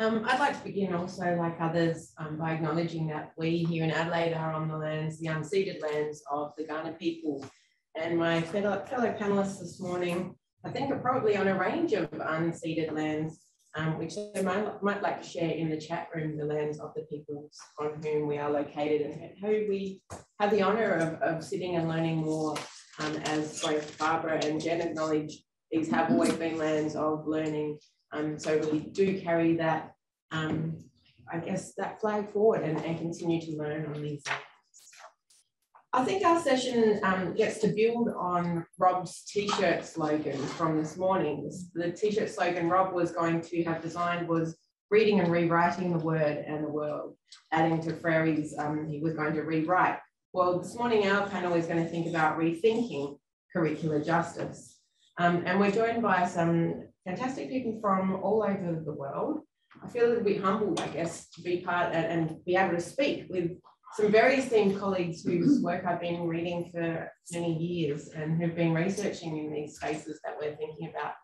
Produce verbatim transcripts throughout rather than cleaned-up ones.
Um, I'd like to begin also, like others, um, by acknowledging that we here in Adelaide are on the lands, the unceded lands of the Ghana people. And my fellow, fellow panellists this morning, I think are probably on a range of unceded lands, um, which they might, might like to share in the chat room, the lands of the people on whom we are located and who we have the honour of, of sitting and learning more, um, as both Barbara and Jen acknowledge, these have always been lands of learning. Um, so we do carry that, um, I guess, that flag forward and, and continue to learn on these. I think our session um, gets to build on Rob's t-shirt slogan from this morning. The t-shirt slogan Rob was going to have designed was reading and rewriting the word and the world, adding to Freire's, um, he was going to rewrite. Well, this morning our panel is going to think about rethinking curricular justice. Um, and we're joined by some fantastic people from all over the world. I feel a little bit humbled, I guess, to be part and, and be able to speak with some very esteemed colleagues whose work I've been reading for many years and who've been researching in these spaces that we're thinking about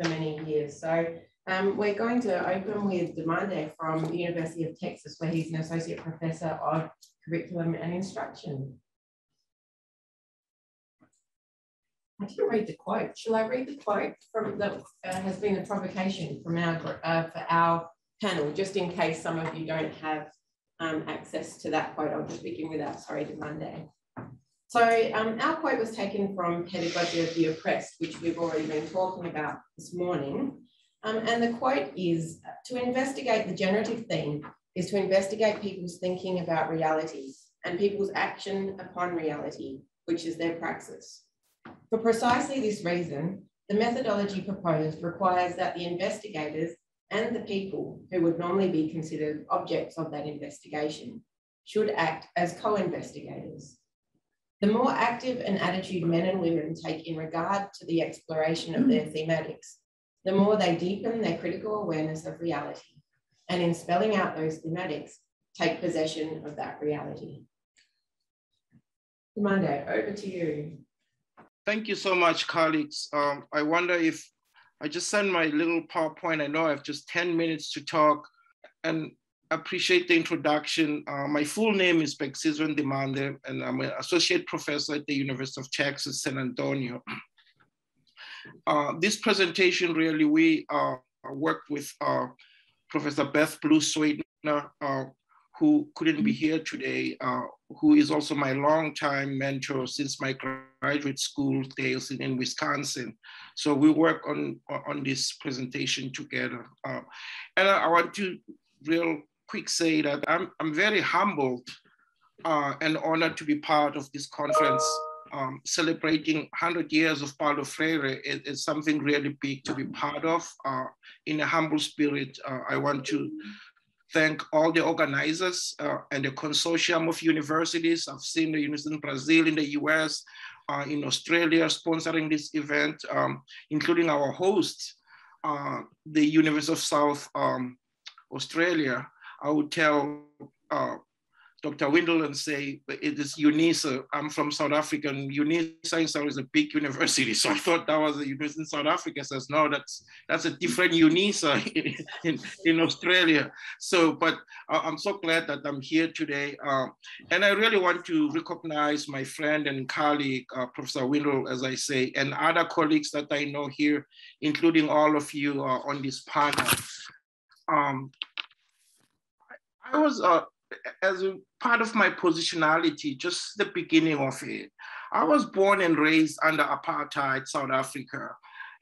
for many years. So um, we're going to open with Ndimande from the University of Texas, where he's an Associate Professor of Curriculum and Instruction. I didn't read the quote. Shall I read the quote from that uh, has been a provocation from our uh, for our panel, just in case some of you don't have um, access to that quote? I'll just begin with that. Sorry, Ndimande. So um, our quote was taken from Pedagogy of the Oppressed, which we've already been talking about this morning. Um, and the quote is, to investigate the generative theme is to investigate people's thinking about reality and people's action upon reality, which is their praxis. For precisely this reason, the methodology proposed requires that the investigators and the people who would normally be considered objects of that investigation should act as co-investigators. The more active an attitude men and women take in regard to the exploration of their thematics, the more they deepen their critical awareness of reality, and in spelling out those thematics, take possession of that reality. Ndimande, over to you. Thank you so much, colleagues. Um, I wonder if I just send my little PowerPoint. I know I have just ten minutes to talk and appreciate the introduction. Uh, my full name is Bekisizwe Ndimande, and I'm an associate professor at the University of Texas, San Antonio. Uh, this presentation, really, we uh, worked with uh, Professor Beth Blue Swadener, uh, who couldn't be here today, uh, who is also my longtime mentor since my graduate school days in, in Wisconsin. So we work on, on this presentation together. Uh, and I, I want to real quick say that I'm, I'm very humbled uh, and honored to be part of this conference, um, celebrating one hundred years of Paulo Freire. It, it's something really big to be part of. Uh, in a humble spirit, uh, I want to thank all the organizers uh, and the consortium of universities. I've seen the university in Brazil, in the U S, uh, in Australia sponsoring this event, um, including our host, uh, the University of South um, Australia. I would tell uh, Doctor Windle and say, it is UNISA. I'm from South Africa, and UNISA in South is a big university. So I thought that was a university in South Africa. Says, no, that's that's a different UNISA in, in, in Australia. So, but I'm so glad that I'm here today. Um, and I really want to recognize my friend and colleague, uh, Professor Windle, as I say, and other colleagues that I know here, including all of you uh, on this panel. Um, I was, uh, as a part of my positionality, just the beginning of it. I was born and raised under apartheid South Africa,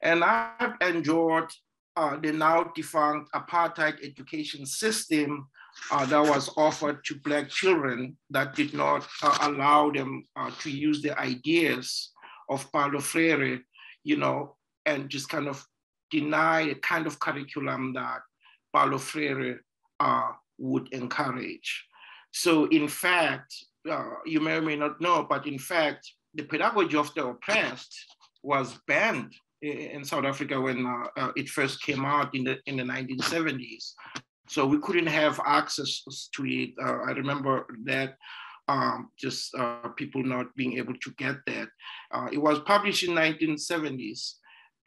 and I've endured uh, the now defunct apartheid education system uh, that was offered to Black children that did not uh, allow them uh, to use the ideas of Paulo Freire, you know, and just kind of deny the kind of curriculum that Paulo Freire uh, would encourage. So in fact, uh, you may or may not know, but in fact, the Pedagogy of the Oppressed was banned in South Africa when uh, uh, it first came out in the, in the nineteen seventies. So we couldn't have access to it. Uh, I remember that um, just uh, people not being able to get that. Uh, it was published in nineteen seventies.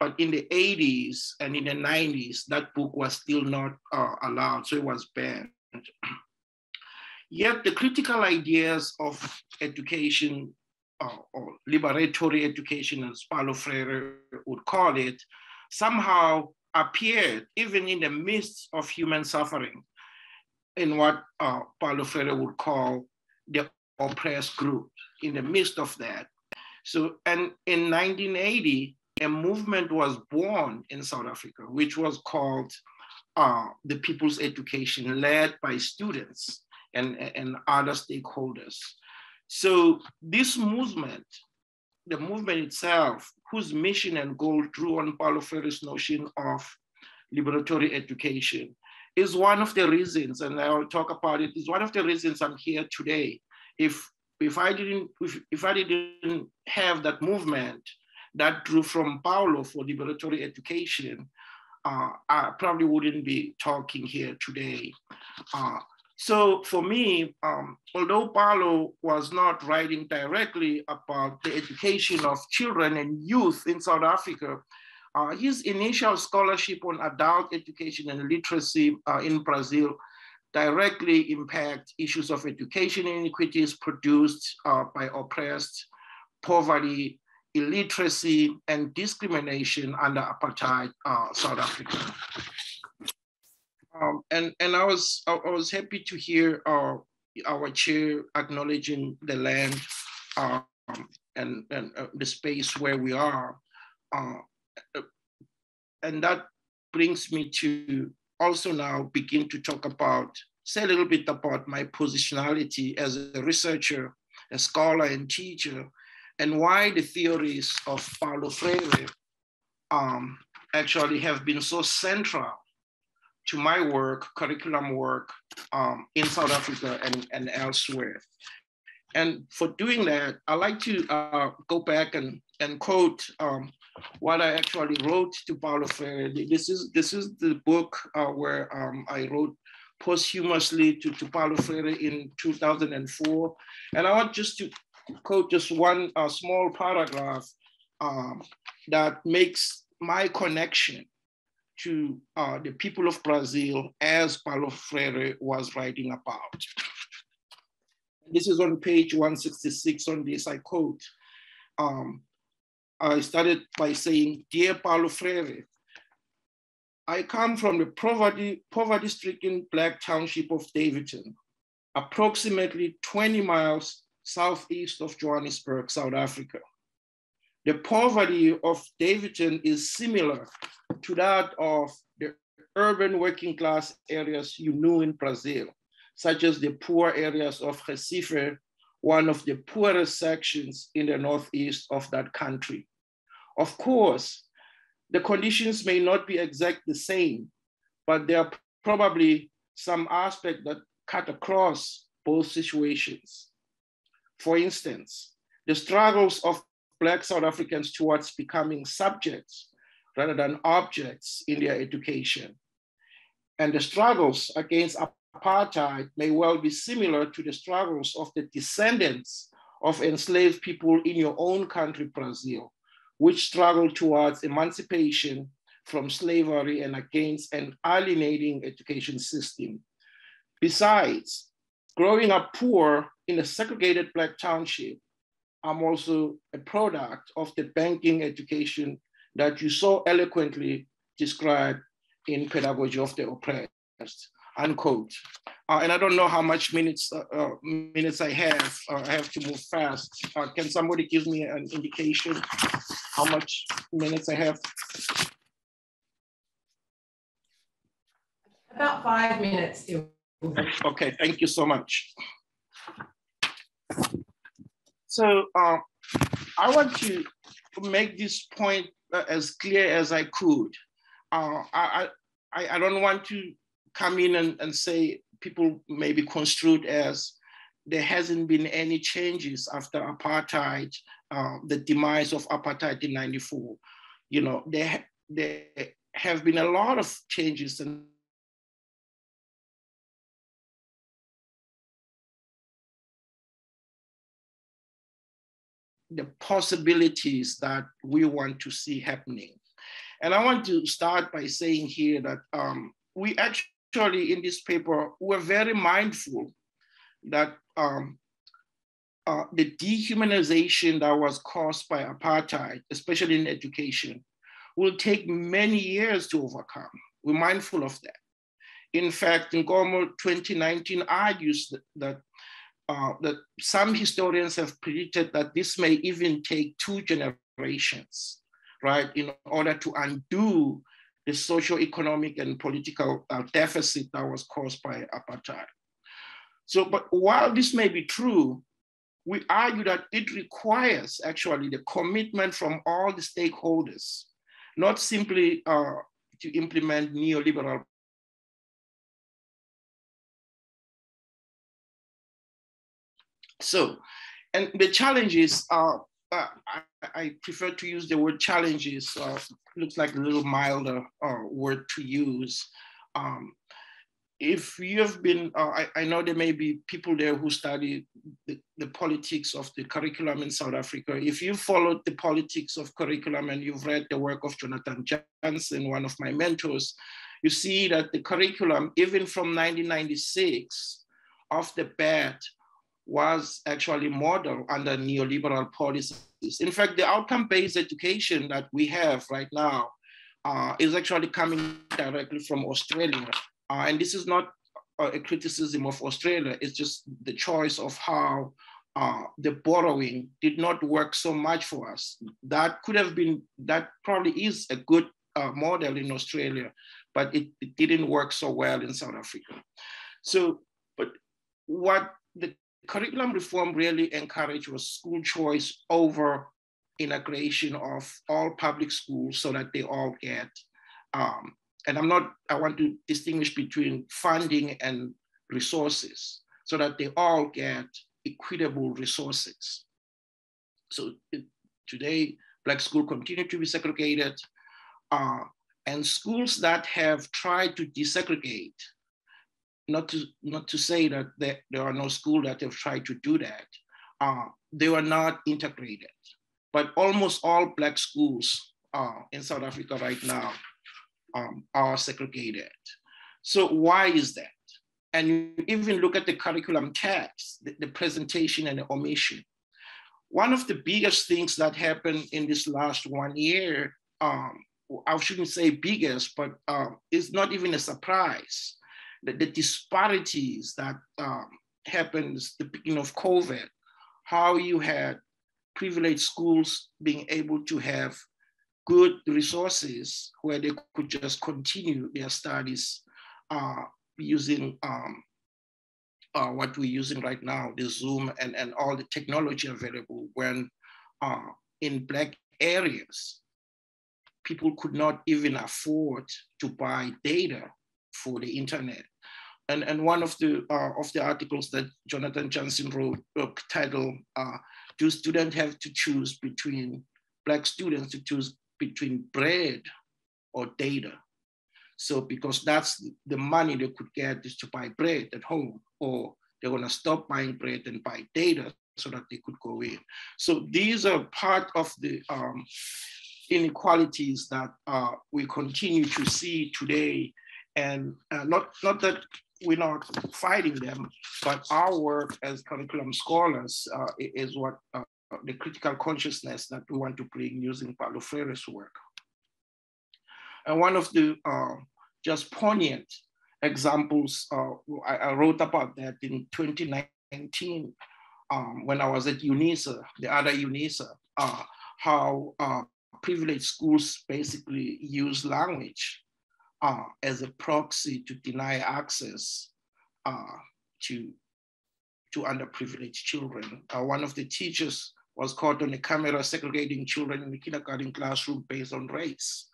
But in the eighties and in the nineties, that book was still not uh, allowed, so it was banned. Yet the critical ideas of education, uh, or liberatory education, as Paulo Freire would call it, somehow appeared even in the midst of human suffering in what uh, Paulo Freire would call the oppressed group, in the midst of that. So, and in nineteen eighty, a movement was born in South Africa, which was called uh, the People's Education, led by students and, and other stakeholders. So this movement, the movement itself, whose mission and goal drew on Paulo Freire's notion of liberatory education, is one of the reasons, and I'll talk about it, is one of the reasons I'm here today. If, if, I, didn't, if, if I didn't have that movement that drew from Paulo for liberatory education, uh, I probably wouldn't be talking here today. Uh, so for me, um, although Paulo was not writing directly about the education of children and youth in South Africa, uh, his initial scholarship on adult education and literacy uh, in Brazil directly impact issues of education inequities produced uh, by oppressed, poverty, illiteracy, and discrimination under apartheid uh, South Africa. Um, and and I was I was happy to hear uh, our chair acknowledging the land uh, and and uh, the space where we are, uh, and that brings me to also now begin to talk about, say a little bit about my positionality as a researcher, a scholar, and teacher, and why the theories of Paulo Freire um, actually have been so central to my work, curriculum work um, in South Africa and, and elsewhere. And for doing that, I like to uh, go back and, and quote um, what I actually wrote to Paulo Freire. This is, this is the book uh, where um, I wrote posthumously to, to Paulo Freire in two thousand four. And I want just to quote just one uh, small paragraph um, that makes my connection to uh, the people of Brazil as Paulo Freire was writing about. This is on page one sixty-six. On this, I quote, um, I started by saying, "Dear Paulo Freire, I come from the poverty, poverty-stricken Black township of Davidson, approximately twenty miles southeast of Johannesburg, South Africa. The poverty of Davidson is similar to that of the urban working class areas you knew in Brazil, such as the poor areas of Recife, one of the poorest sections in the northeast of that country. Of course, the conditions may not be exactly the same, but there are probably some aspects that cut across both situations. For instance, the struggles of Black South Africans towards becoming subjects rather than objects in their education. And the struggles against apartheid may well be similar to the struggles of the descendants of enslaved people in your own country, Brazil, which struggle towards emancipation from slavery and against an alienating education system. Besides, growing up poor in a segregated Black township, I'm also a product of the banking education that you so eloquently described in Pedagogy of the Oppressed," unquote. Uh, and I don't know how much minutes uh, uh, minutes I have. Uh, I have to move fast. Uh, can somebody give me an indication how much minutes I have? About five minutes. Okay, thank you so much. So uh, I want to make this point uh, as clear as I could. Uh, I, I, I don't want to come in and, and say people may be construed as there hasn't been any changes after apartheid, uh, the demise of apartheid in ninety-four. You know, there, there have been a lot of changes and the possibilities that we want to see happening. And I want to start by saying here that um, we actually, in this paper, were very mindful that um, uh, the dehumanization that was caused by apartheid, especially in education, will take many years to overcome. We're mindful of that. In fact, Nkomo twenty nineteen argues that, that, uh, that some historians have predicted that this may even take two generations, right, in order to undo the socioeconomic and political uh, deficit that was caused by apartheid. So, but while this may be true, we argue that it requires actually the commitment from all the stakeholders, not simply uh, to implement neoliberal So, and the challenges are, uh, I, I prefer to use the word challenges, uh, looks like a little milder uh, word to use. Um, if you've been, uh, I, I know there may be people there who study the, the politics of the curriculum in South Africa. If you followed the politics of curriculum and you've read the work of Jonathan Jansen, one of my mentors, you see that the curriculum, even from nineteen ninety-six, off the bat, was actually modeled under neoliberal policies. In fact, the outcome-based education that we have right now uh, is actually coming directly from Australia. Uh, and this is not a criticism of Australia, it's just the choice of how uh, the borrowing did not work so much for us. That could have been, that probably is a good uh, model in Australia, but it, it didn't work so well in South Africa. So, but what the curriculum reform really encouraged was school choice over integration of all public schools so that they all get, um, and I'm not, I want to distinguish between funding and resources so that they all get equitable resources. So it, today, Black schools continue to be segregated, uh, and schools that have tried to desegregate, Not to, not to say that there, there are no schools that have tried to do that. Uh, they were not integrated, but almost all Black schools uh, in South Africa right now um, are segregated. So why is that? And you even look at the curriculum text, the, the presentation and the omission. One of the biggest things that happened in this last one year, um, I shouldn't say biggest, but uh, it's not even a surprise. The, the disparities that um, happened at the beginning of COVID, how you had privileged schools being able to have good resources where they could just continue their studies uh, using um, uh, what we're using right now, the Zoom and, and all the technology available, when uh, in Black areas, people could not even afford to buy data for the internet. And, and one of the, uh, of the articles that Jonathan Jansen wrote, book title, uh, do students have to choose between, Black students to choose between bread or data? So, because that's the money they could get is to buy bread at home, or they're gonna stop buying bread and buy data so that they could go in. So these are part of the um, inequalities that uh, we continue to see today. And uh, not, not that we're not fighting them, but our work as curriculum scholars uh, is what uh, the critical consciousness that we want to bring using Paulo Freire's work. And one of the uh, just poignant examples, uh, I, I wrote about that in twenty nineteen um, when I was at UNISA, the other UNISA, uh, how uh, privileged schools basically use language Uh, as a proxy to deny access uh, to, to underprivileged children. Uh, one of the teachers was caught on the camera segregating children in the kindergarten classroom based on race.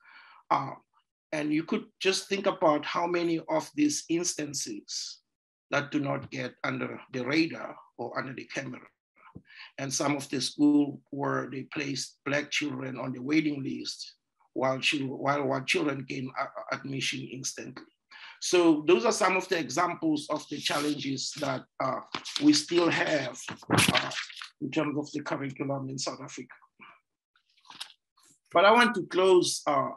Uh, and you could just think about how many of these instances that do not get under the radar or under the camera. And some of the schools where they placed Black children on the waiting list While, children, while, while children gain admission instantly. So those are some of the examples of the challenges that uh, we still have uh, in terms of the curriculum in South Africa. But I want to close uh,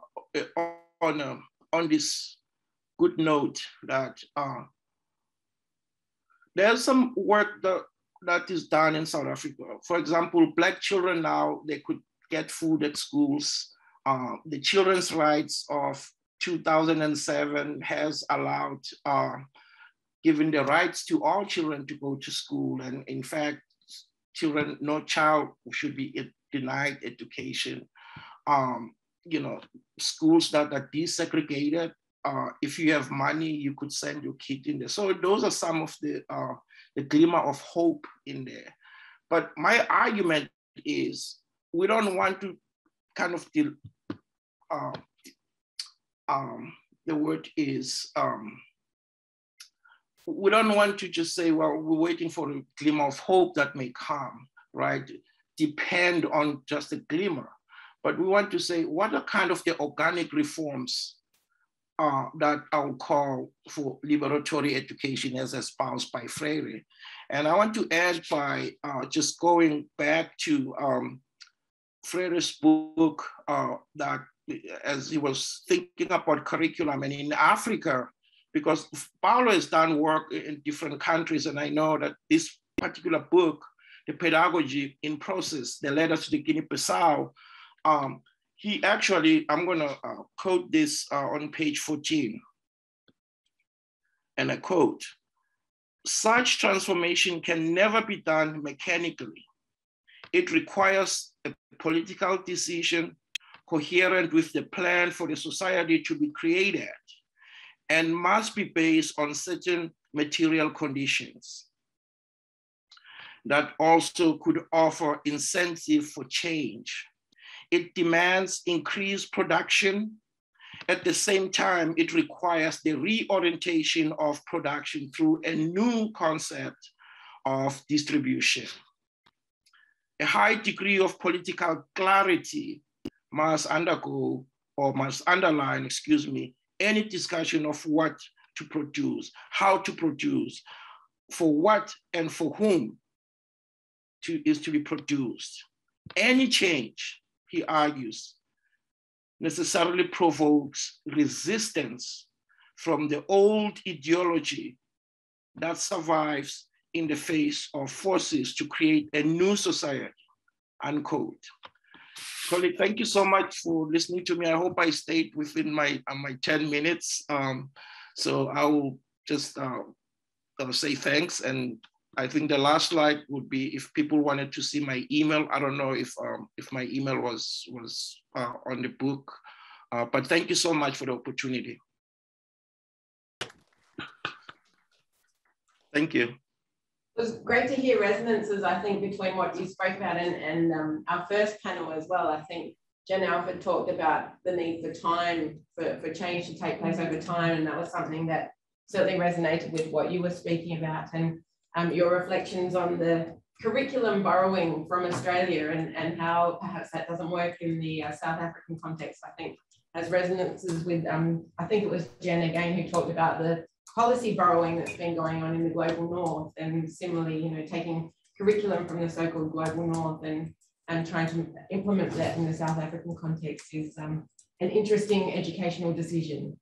on, um, on this good note that uh, there's some work that, that is done in South Africa. For example, Black children now, they could get food at schools. Uh, the Children's Rights of two thousand seven has allowed uh, giving the rights to all children to go to school. And in fact, children, no child should be denied education. Um, you know, schools that are desegregated, uh, if you have money, you could send your kid in there. So those are some of the, uh, the glimmer of hope in there. But my argument is we don't want to kind of, deal, uh, um, the word is, um, we don't want to just say, well, we're waiting for a glimmer of hope that may come, right? Depend on just a glimmer. But we want to say, what are kind of the organic reforms uh, that I'll call for liberatory education as espoused by Freire? And I want to add by uh, just going back to um, Freire's book uh, that as he was thinking about curriculum and in Africa, because Paulo has done work in different countries, and I know that this particular book, The Pedagogy in Process, The Letters to the Guinea-Bissau, um, he actually, I'm gonna uh, quote this uh, on page fourteen, and I quote, "Such transformation can never be done mechanically. It requires a political decision coherent with the plan for the society to be created, and must be based on certain material conditions that also could offer incentive for change. It demands increased production. At the same time, it requires the reorientation of production through a new concept of distribution. A high degree of political clarity must undergo, or must underline, excuse me, any discussion of what to produce, how to produce, for what and for whom to, is to be produced. Any change," he argues, "necessarily provokes resistance from the old ideology that survives in the face of forces to create a new society," unquote. Colleague, thank you so much for listening to me. I hope I stayed within my uh, my ten minutes. Um, so I will just uh, uh, say thanks. And I think the last slide would be if people wanted to see my email. I don't know if um, if my email was was uh, on the book, uh, but thank you so much for the opportunity. Thank you. It was great to hear resonances, I think, between what you spoke about and, and um, our first panel as well. I think Jen Alford talked about the need for time, for, for change to take place over time, and that was something that certainly resonated with what you were speaking about, and um, your reflections on the curriculum borrowing from Australia and, and how perhaps that doesn't work in the uh, South African context, I think, has resonances with, um, I think it was Jen again who talked about the policy borrowing that's been going on in the global north, and similarly, you know, taking curriculum from the so-called global north and, and trying to implement that in the South African context is um, an interesting educational decision.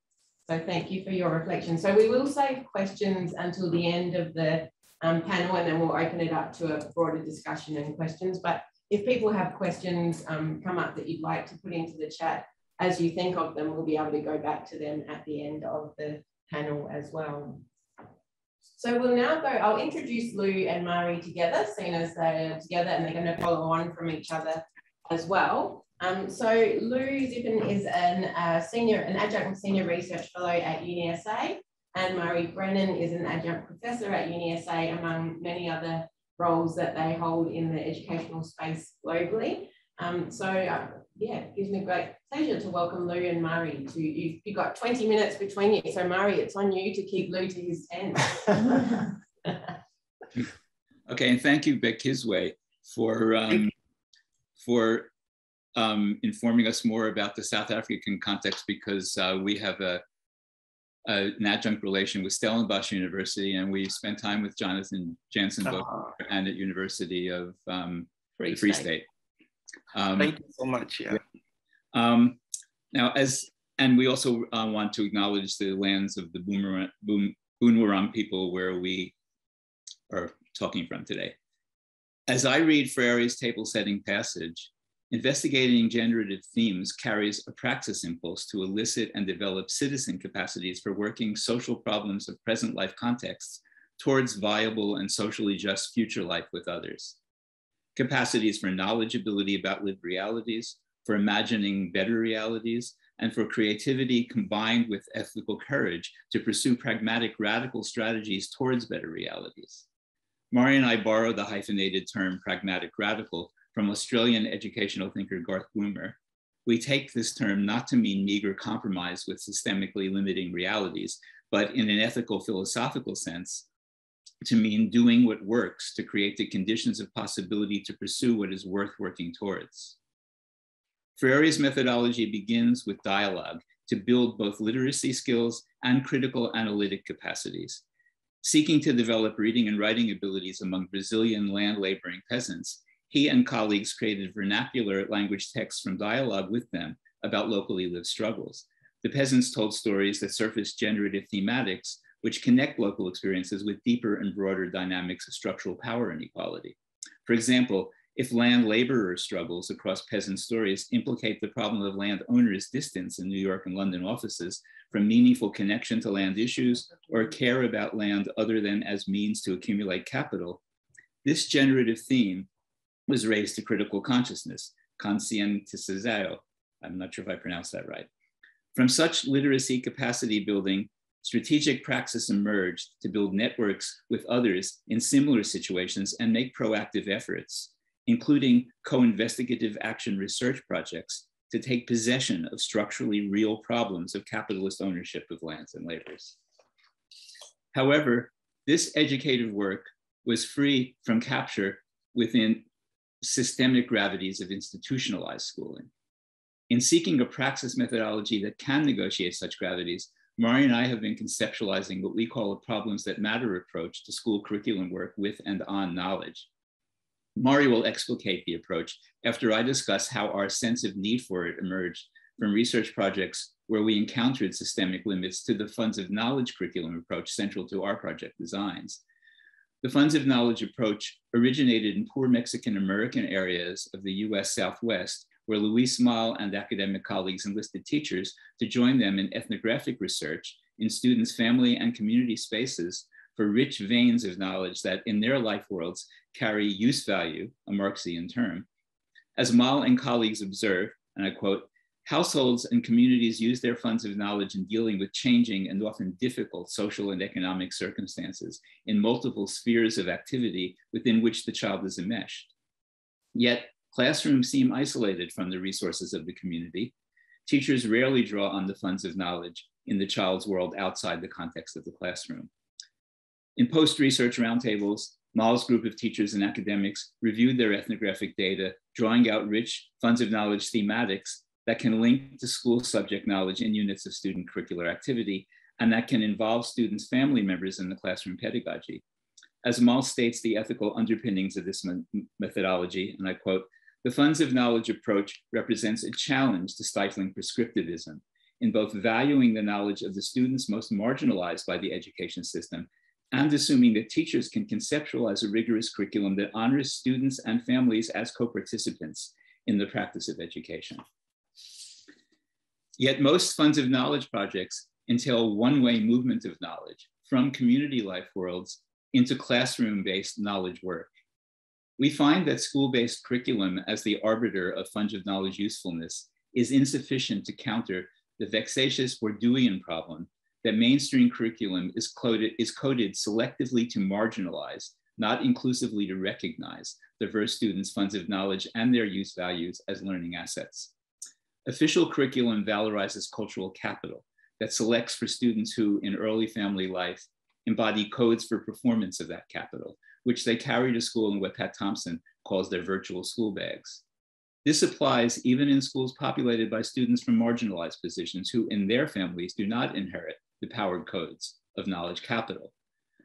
So thank you for your reflection. So we will save questions until the end of the um, panel, and then we'll open it up to a broader discussion and questions. But if people have questions um, come up that you'd like to put into the chat, as you think of them, we'll be able to go back to them at the end of the panel as well. So we'll now go, I'll introduce Lou and Marie together, seeing as they're together and they're going to follow on from each other as well. Um, so Lou Zipin is an, uh, senior, an adjunct senior research fellow at UniSA, and Marie Brennan is an adjunct professor at UniSA, among many other roles that they hold in the educational space globally. Um, so uh, yeah, it gives me great pleasure to welcome Lou and Marie to you. You've got twenty minutes between you. So Marie, it's on you to keep Lou to his ten. Okay, and thank you, Bekisizwe, for, um, for um, informing us more about the South African context, because uh, we have a, a, an adjunct relation with Stellenbosch University, and we spent time with Jonathan Jansen uh -huh. and at University of um, Free, Free State. State. Um, Thank you so much. Yeah. Um, now, as And we also uh, want to acknowledge the lands of the Boon Wurrung people where we are talking from today. As I read Freire's table setting passage, investigating generative themes carries a praxis impulse to elicit and develop citizen capacities for working social problems of present life contexts towards viable and socially just future life with others. Capacities for knowledgeability about lived realities, for imagining better realities, and for creativity combined with ethical courage to pursue pragmatic radical strategies towards better realities. Mari and I borrow the hyphenated term pragmatic radical from Australian educational thinker Garth Boomer. We take this term not to mean meager compromise with systemically limiting realities, but in an ethical philosophical sense, to mean doing what works to create the conditions of possibility to pursue what is worth working towards. Freire's methodology begins with dialogue to build both literacy skills and critical analytic capacities. Seeking to develop reading and writing abilities among Brazilian land laboring peasants, he and colleagues created vernacular language texts from dialogue with them about locally lived struggles. The peasants told stories that surfaced generative thematics, which connect local experiences with deeper and broader dynamics of structural power inequality. For example, if land laborer struggles across peasant stories implicate the problem of land owners' distance in New York and London offices from meaningful connection to land issues or care about land other than as means to accumulate capital, this generative theme was raised to critical consciousness, conscientization. I'm not sure if I pronounced that right. From such literacy capacity building, strategic praxis emerged to build networks with others in similar situations and make proactive efforts, including co-investigative action research projects to take possession of structurally real problems of capitalist ownership of lands and labors. However, this educative work was free from capture within systemic gravities of institutionalized schooling. In seeking a praxis methodology that can negotiate such gravities, Mari and I have been conceptualizing what we call a problems that matter approach to school curriculum work with and on knowledge. Mari will explicate the approach after I discuss how our sense of need for it emerged from research projects where we encountered systemic limits to the funds of knowledge curriculum approach central to our project designs. The funds of knowledge approach originated in poor Mexican American areas of the U S Southwest, where Luis Moll and academic colleagues enlisted teachers to join them in ethnographic research in students' family and community spaces for rich veins of knowledge that in their life worlds carry use value, a Marxian term. As Moll and colleagues observe, and I quote, households and communities use their funds of knowledge in dealing with changing and often difficult social and economic circumstances in multiple spheres of activity within which the child is enmeshed. Yet, classrooms seem isolated from the resources of the community. Teachers rarely draw on the funds of knowledge in the child's world outside the context of the classroom. In post-research roundtables, Moll's group of teachers and academics reviewed their ethnographic data, drawing out rich funds of knowledge thematics that can link to school subject knowledge in units of student curricular activity, and that can involve students' family members in the classroom pedagogy. As Moll states the ethical underpinnings of this methodology, and I quote, the funds of knowledge approach represents a challenge to stifling prescriptivism in both valuing the knowledge of the students most marginalized by the education system and assuming that teachers can conceptualize a rigorous curriculum that honors students and families as co-participants in the practice of education. Yet most funds of knowledge projects entail one-way movement of knowledge from community life worlds into classroom-based knowledge work. We find that school-based curriculum as the arbiter of funds of knowledge usefulness is insufficient to counter the vexatious Bourdieuian problem that mainstream curriculum is coded, is coded selectively to marginalize, not inclusively to recognize, diverse students' funds of knowledge and their use values as learning assets. Official curriculum valorizes cultural capital that selects for students who, in early family life, embody codes for performance of that capital, which they carry to school in what Pat Thompson calls their virtual school bags. This applies even in schools populated by students from marginalized positions who in their families do not inherit the powered codes of knowledge capital.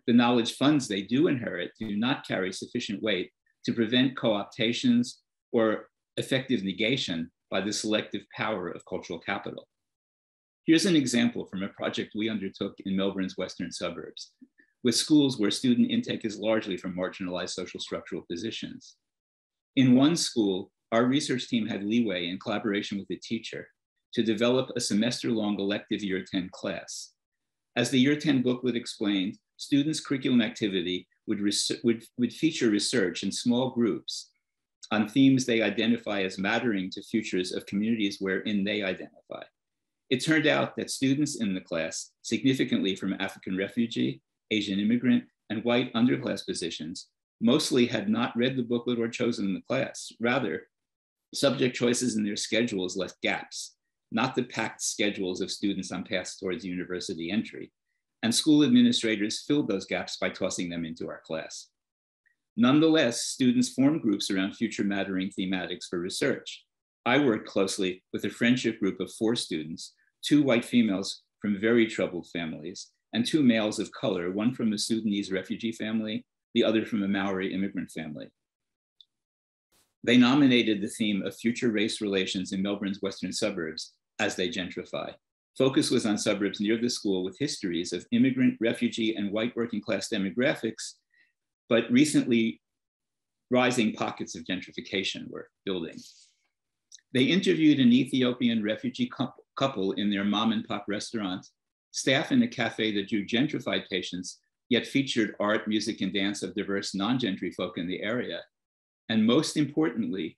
The knowledge funds they do inherit do not carry sufficient weight to prevent co-optations or effective negation by the selective power of cultural capital. Here's an example from a project we undertook in Melbourne's western suburbs, with schools where student intake is largely from marginalized social structural positions. In one school, our research team had leeway in collaboration with the teacher to develop a semester-long elective year ten class. As the year ten booklet explained, students' curriculum activity would, would, would feature research in small groups on themes they identify as mattering to futures of communities wherein they identify. It turned out that students in the class, significantly from African refugee, Asian immigrant, and white underclass positions, mostly had not read the booklet or chosen the class. Rather, subject choices in their schedules left gaps, not the packed schedules of students on paths towards university entry. And school administrators filled those gaps by tossing them into our class. Nonetheless, students formed groups around future mattering thematics for research. I worked closely with a friendship group of four students, two white females from very troubled families, and two males of color, one from a Sudanese refugee family, the other from a Maori immigrant family. They nominated the theme of future race relations in Melbourne's western suburbs as they gentrify. Focus was on suburbs near the school with histories of immigrant, refugee, and white working class demographics, but recently rising pockets of gentrification were building. They interviewed an Ethiopian refugee couple in their mom and pop restaurant, staff in a cafe that drew gentrified patients yet featured art, music, and dance of diverse non-gentry folk in the area. And most importantly,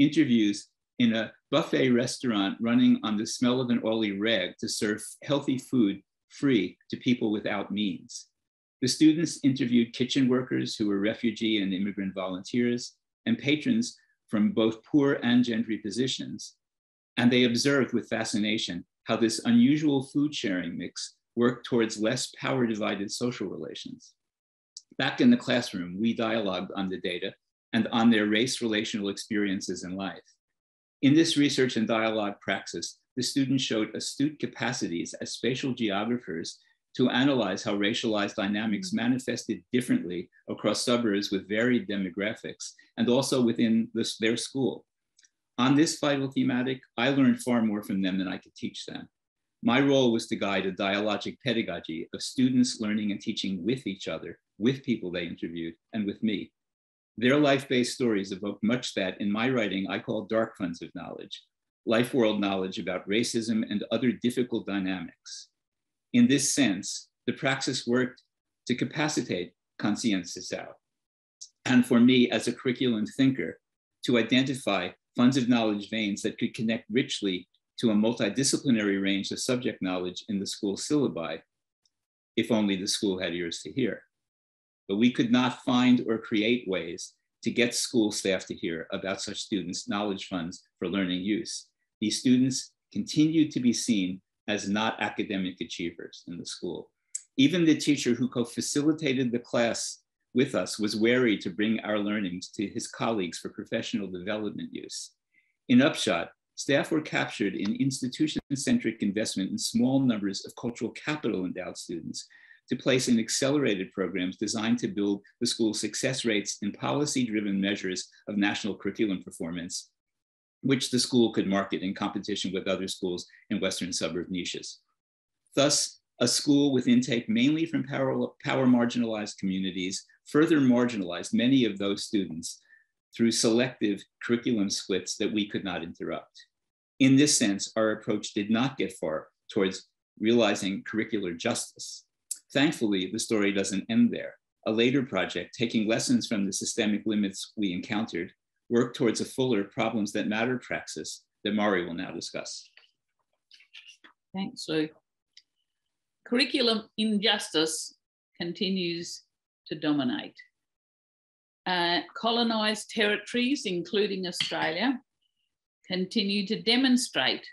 interviews in a buffet restaurant running on the smell of an oily rag to serve healthy food free to people without means. The students interviewed kitchen workers who were refugee and immigrant volunteers and patrons from both poor and gentry positions. And they observed with fascination how this unusual food sharing mix work towards less power divided social relations. Back in the classroom, we dialogued on the data and on their race relational experiences in life. In this research and dialogue praxis, the students showed astute capacities as spatial geographers to analyze how racialized dynamics manifested differently across suburbs with varied demographics and also within this, their school. On this vital thematic, I learned far more from them than I could teach them. My role was to guide a dialogic pedagogy of students learning and teaching with each other, with people they interviewed, and with me. Their life-based stories evoked much that in my writing I call dark funds of knowledge, life world knowledge about racism and other difficult dynamics. In this sense, the praxis worked to capacitate conscientisao, and for me as a curriculum thinker, to identify funds of knowledge veins that could connect richly to a multidisciplinary range of subject knowledge in the school syllabi, if only the school had ears to hear. But we could not find or create ways to get school staff to hear about such students' knowledge funds for learning use. These students continued to be seen as not academic achievers in the school. Even the teacher who co-facilitated the class with us was wary to bring our learnings to his colleagues for professional development use. In upshot, staff were captured in institution-centric investment in small numbers of cultural capital endowed students to place in accelerated programs designed to build the school's success rates in policy-driven measures of national curriculum performance, which the school could market in competition with other schools in Western suburb niches. Thus, a school with intake mainly from power, power marginalized communities further marginalized many of those students through selective curriculum splits that we could not interrupt. In this sense, our approach did not get far towards realizing curricular justice. Thankfully, the story doesn't end there. A later project, taking lessons from the systemic limits we encountered, worked towards a fuller problems that matter praxis that Mari will now discuss. Thanks, Lou. Curriculum injustice continues to dominate. Uh, colonised territories, including Australia, continue to demonstrate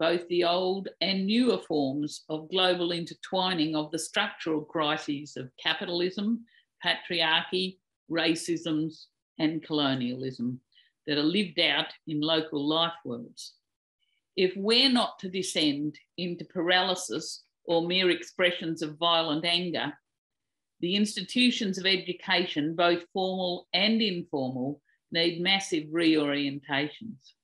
both the old and newer forms of global intertwining of the structural crises of capitalism, patriarchy, racisms, and colonialism that are lived out in local life worlds. If we're not to descend into paralysis or mere expressions of violent anger, the institutions of education, both formal and informal, need massive reorientations.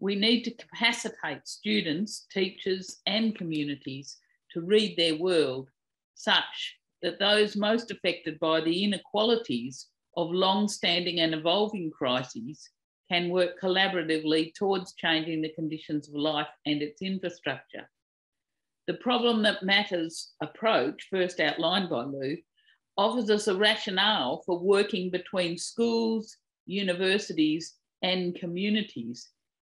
We need to capacitate students, teachers, and communities to read their world such that those most affected by the inequalities of long-standing and evolving crises can work collaboratively towards changing the conditions of life and its infrastructure. The problem that matters approach, first outlined by Lou, offers us a rationale for working between schools, universities, and communities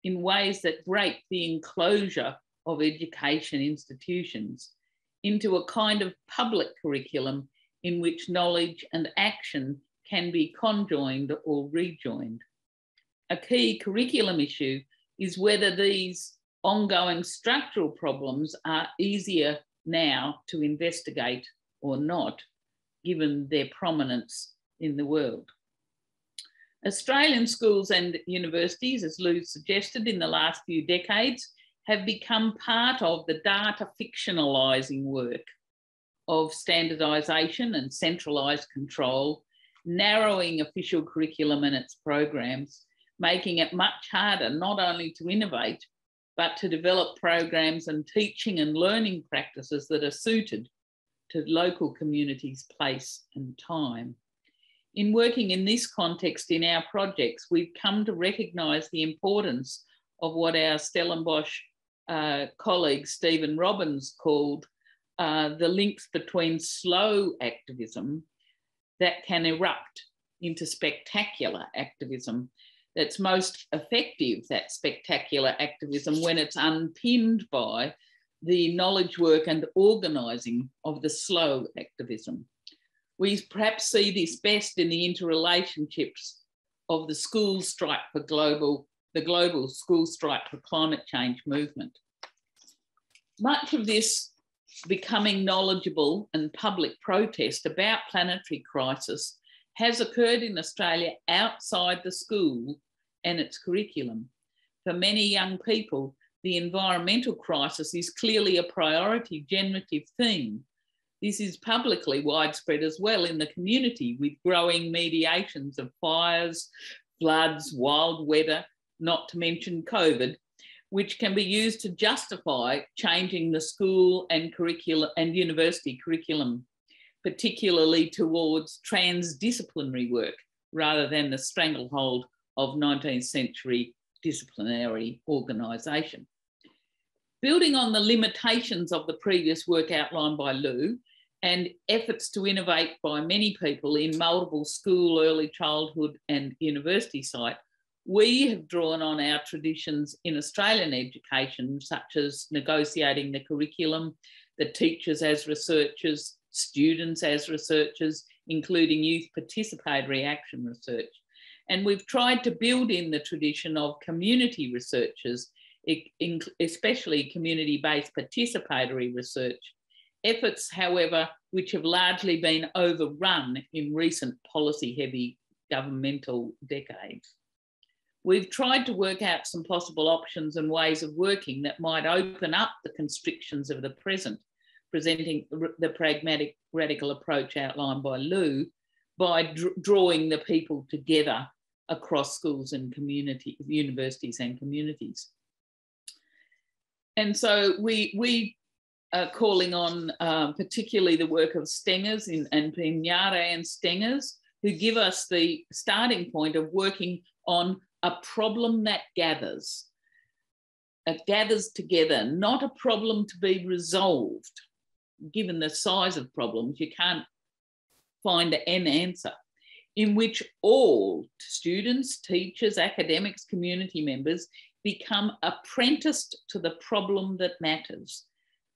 in ways that break the enclosure of education institutions into a kind of public curriculum in which knowledge and action can be conjoined or rejoined. A key curriculum issue is whether these ongoing structural problems are easier now to investigate or not, given their prominence in the world. Australian schools and universities, as Lou suggested, in the last few decades have become part of the data fictionalising work of standardisation and centralised control, narrowing official curriculum and its programs, making it much harder not only to innovate, but to develop programs and teaching and learning practices that are suited to local communities, place and time. In working in this context in our projects, we've come to recognise the importance of what our Stellenbosch uh, colleague Stephen Robbins called uh, the links between slow activism that can erupt into spectacular activism. That's most effective, that spectacular activism, when it's unpinned by the knowledge work and organising of the slow activism. We perhaps see this best in the interrelationships of the school strike for global, the global school strike for climate change movement. Much of this becoming knowledgeable and public protest about planetary crisis has occurred in Australia outside the school and its curriculum. For many young people, the environmental crisis is clearly a priority generative theme. This is publicly widespread as well in the community, with growing mediations of fires, floods, wild weather, not to mention COVID, which can be used to justify changing the school and curriculum and university curriculum, particularly towards transdisciplinary work rather than the stranglehold of nineteenth century disciplinary organisation. Building on the limitations of the previous work outlined by Lou and efforts to innovate by many people in multiple school, early childhood and university site, we have drawn on our traditions in Australian education, such as negotiating the curriculum, the teachers as researchers, students as researchers, including youth participatory action research. And we've tried to build in the tradition of community researchers, especially community-based participatory research, efforts, however, which have largely been overrun in recent policy-heavy governmental decades. We've tried to work out some possible options and ways of working that might open up the constrictions of the present, presenting the pragmatic radical approach outlined by Lou by dr drawing the people together across schools and community, universities and communities. And so we, we are calling on uh, particularly the work of Stengers in, and Pignarre and Stengers, who give us the starting point of working on a problem that gathers, it gathers together, not a problem to be resolved. Given the size of problems, you can't find an answer, in which all students, teachers, academics, community members become apprenticed to the problem that matters.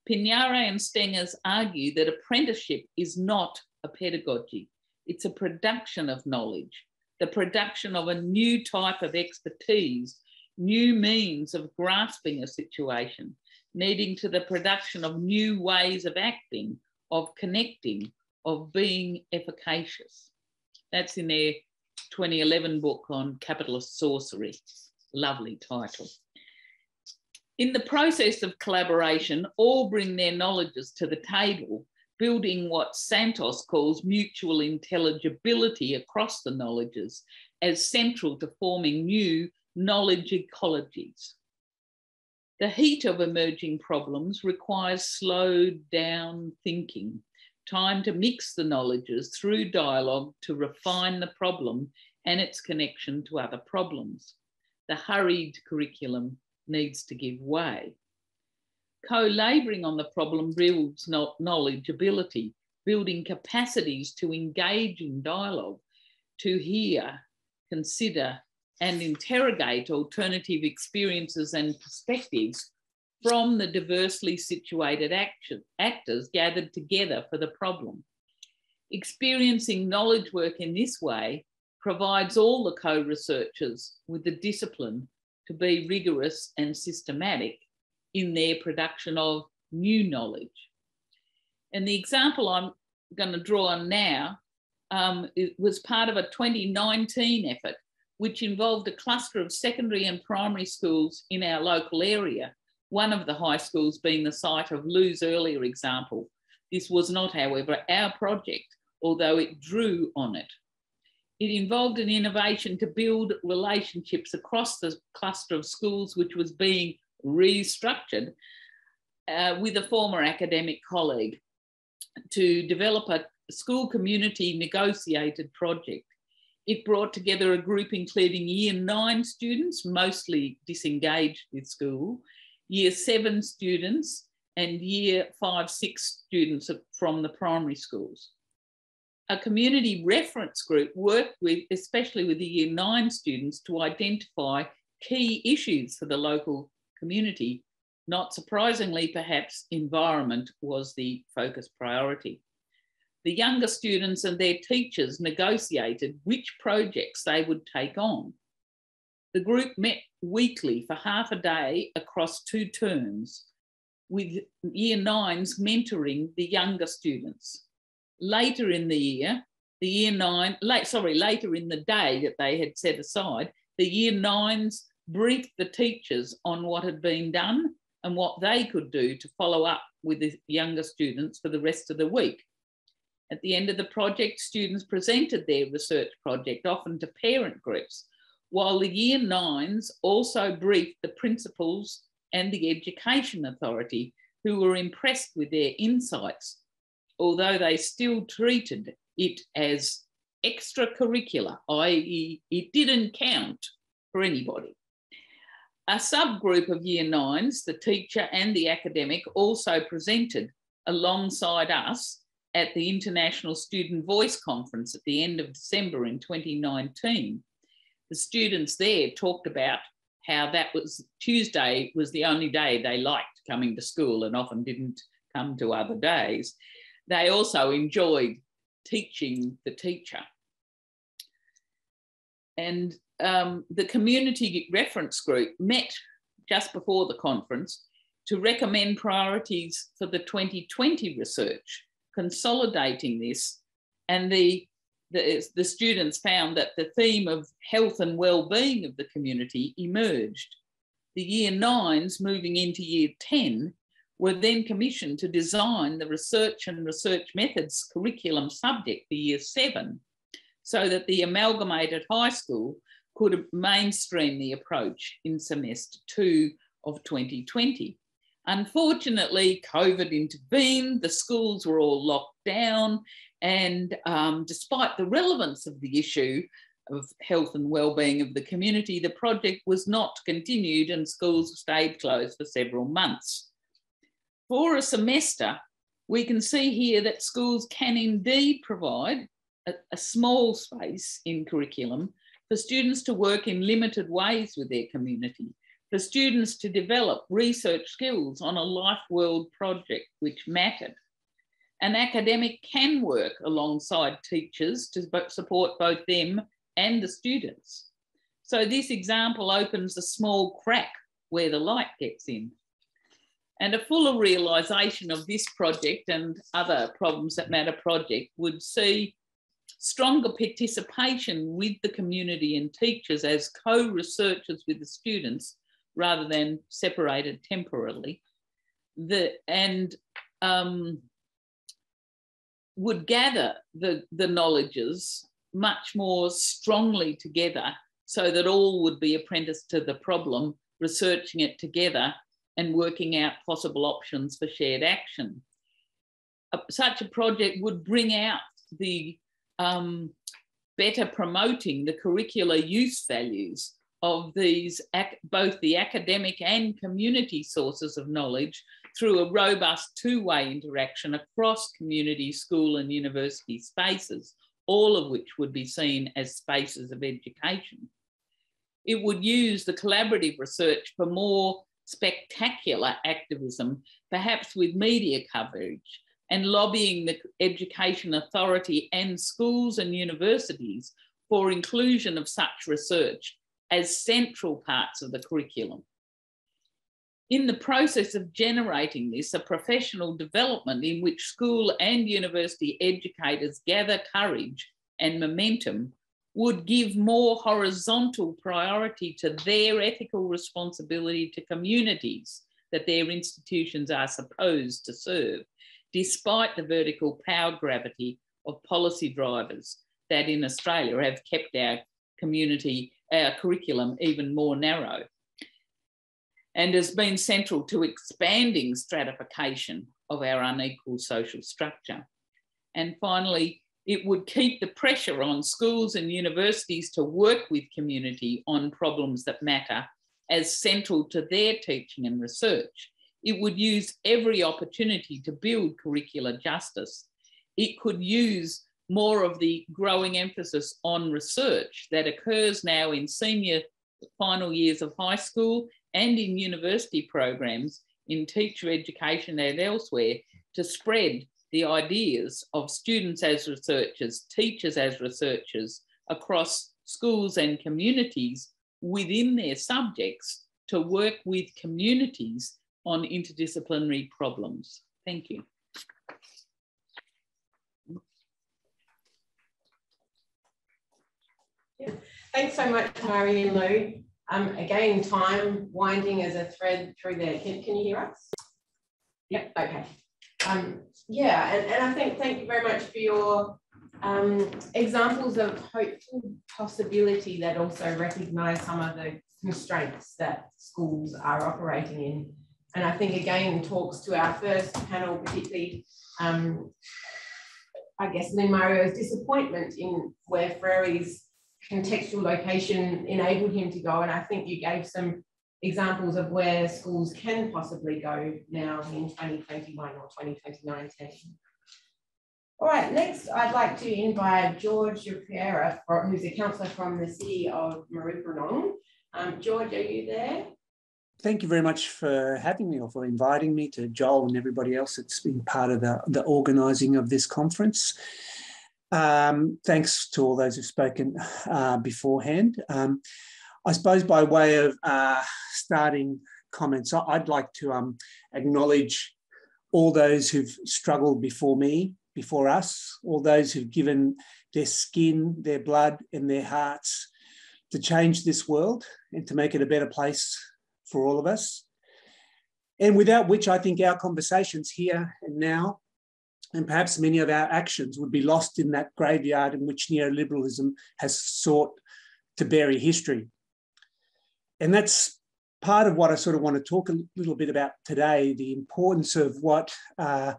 Pignarre and Stengers argue that apprenticeship is not a pedagogy. It's a production of knowledge, the production of a new type of expertise, new means of grasping a situation, leading to the production of new ways of acting, of connecting, of being efficacious. That's in their twenty eleven book on capitalist sorcery. Lovely title. In the process of collaboration, all bring their knowledges to the table, building what Santos calls mutual intelligibility across the knowledges as central to forming new knowledge ecologies. The heat of emerging problems requires slowed down thinking, time to mix the knowledges through dialogue to refine the problem and its connection to other problems. The hurried curriculum needs to give way. Co-labouring on the problem builds knowledge ability, building capacities to engage in dialogue, to hear, consider, and interrogate alternative experiences and perspectives from the diversely situated action, actors gathered together for the problem. Experiencing knowledge work in this way provides all the co-researchers with the discipline to be rigorous and systematic in their production of new knowledge. And the example I'm going to draw on now um, it was part of a twenty nineteen effort which involved a cluster of secondary and primary schools in our local area, one of the high schools being the site of Lou's earlier example. This was not, however, our project, although it drew on it. It involved an innovation to build relationships across the cluster of schools which was being restructured uh, with a former academic colleague to develop a school community negotiated project. It brought together a group including year nine students, mostly disengaged with school, year seven students, and year five, six students from the primary schools. A community reference group worked with, especially with the year nine students, to identify key issues for the local community. Not surprisingly, perhaps, environment was the focus priority. The younger students and their teachers negotiated which projects they would take on. The group met weekly for half a day across two terms, with year nines mentoring the younger students. Later in the year, the year nine, late, sorry, later in the day that they had set aside, the year nines briefed the teachers on what had been done and what they could do to follow up with the younger students for the rest of the week. At the end of the project, students presented their research project, often to parent groups, while the year nines also briefed the principals and the education authority, who were impressed with their insights, although they still treated it as extracurricular, that is it didn't count for anybody. A subgroup of year nines, the teacher and the academic, also presented alongside us at the International Student Voice Conference at the end of December in twenty nineteen. The students there talked about how that was, Tuesday was the only day they liked coming to school and often didn't come to other days. They also enjoyed teaching the teacher. And um, the community reference group met just before the conference to recommend priorities for the twenty twenty research, consolidating this, and the, the, the students found that the theme of health and well-being of the community emerged. The year nines moving into year ten were then commissioned to design the research and research methods curriculum subject for year seven so that the amalgamated high school could mainstream the approach in semester two of twenty twenty. Unfortunately, COVID intervened, the schools were all locked down, and um, despite the relevance of the issue of health and well-being of the community, the project was not continued and schools stayed closed for several months. For a semester, we can see here that schools can indeed provide a, a small space in curriculum for students to work in limited ways with their community, for students to develop research skills on a life world project which mattered. An academic can work alongside teachers to support both them and the students. So this example opens a small crack where the light gets in. And a fuller realisation of this project and other Problems That Matter project would see stronger participation with the community and teachers as co-researchers with the students, rather than separated temporarily, the, and um, would gather the, the knowledges much more strongly together so that all would be apprenticed to the problem, researching it together and working out possible options for shared action. Such a project would bring out the um, better promoting the curricular use values of these, both the academic and community sources of knowledge, through a robust two-way interaction across community, school and university spaces, all of which would be seen as spaces of education. It would use the collaborative research for more spectacular activism, perhaps with media coverage, and lobbying the education authority and schools and universities for inclusion of such research as central parts of the curriculum. In the process of generating this, a professional development in which school and university educators gather courage and momentum would give more horizontal priority to their ethical responsibility to communities that their institutions are supposed to serve, despite the vertical power gravity of policy drivers that in Australia have kept our community, our curriculum even more narrow, and has been central to expanding stratification of our unequal social structure. And finally, it would keep the pressure on schools and universities to work with community on problems that matter as central to their teaching and research. It would use every opportunity to build curricular justice. It could use more of the growing emphasis on research that occurs now in senior final years of high school and in university programs, in teacher education and elsewhere, to spread the ideas of students as researchers, teachers as researchers, across schools and communities within their subjects, to work with communities on interdisciplinary problems. Thank you. Yeah. Thanks so much, Marie and Lou. Um, again, time winding as a thread through there. Can, can you hear us? Yep, okay. Um, yeah, and, and I think thank you very much for your um, examples of hopeful possibility that also recognise some of the constraints that schools are operating in. And I think, again, talks to our first panel, particularly, um, I guess, Lynn Mario's disappointment in where Freire's contextual location enabled him to go. And I think you gave some examples of where schools can possibly go now in twenty twenty-one or twenty nineteen. All right, next I'd like to invite Jorge Jorquera, who's a councillor from the city of Marie Brennan. Um, George, are you there? Thank you very much for having me, or for inviting me, to Joel and everybody else that's been part of the, the organising of this conference. Um, thanks to all those who've spoken uh, beforehand. Um, I suppose by way of uh, starting comments, I'd like to um, acknowledge all those who've struggled before me, before us, all those who've given their skin, their blood and their hearts to change this world and to make it a better place for all of us. And without which I think our conversations here and now, and perhaps many of our actions, would be lost in that graveyard in which neoliberalism has sought to bury history. And that's part of what I sort of want to talk a little bit about today, the importance of what, uh,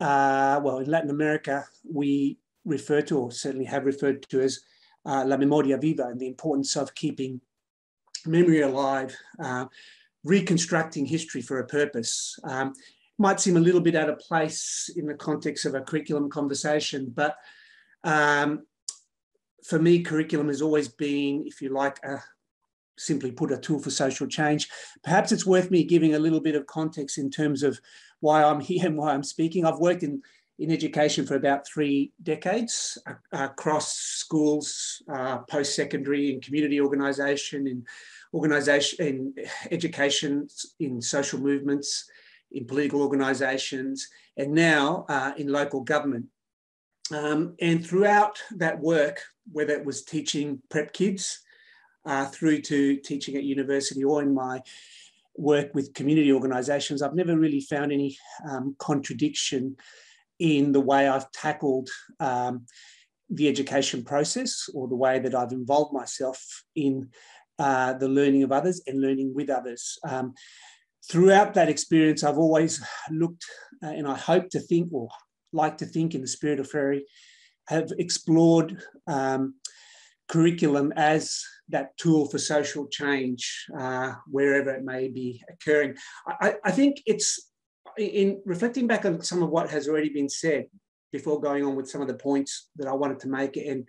uh, well, in Latin America, we refer to, or certainly have referred to, as uh, la memoria viva, and the importance of keeping memory alive, uh, reconstructing history for a purpose. Um, Might seem a little bit out of place in the context of a curriculum conversation, but um, for me, curriculum has always been, if you like, a, simply put, a tool for social change. Perhaps it's worth me giving a little bit of context in terms of why I'm here and why I'm speaking. I've worked in, in education for about three decades uh, across schools, uh, post-secondary, in community organisation, in organisation, in education, in social movements, in political organisations, and now uh, in local government. Um, and throughout that work, whether it was teaching prep kids uh, through to teaching at university, or in my work with community organisations, I've never really found any um, contradiction in the way I've tackled um, the education process, or the way that I've involved myself in uh, the learning of others and learning with others. Um, throughout that experience, I've always looked uh, and I hope to think, or like to think in the spirit of Freire, have explored um, curriculum as that tool for social change, uh, wherever it may be occurring. I, I think it's, in reflecting back on some of what has already been said, before going on with some of the points that I wanted to make and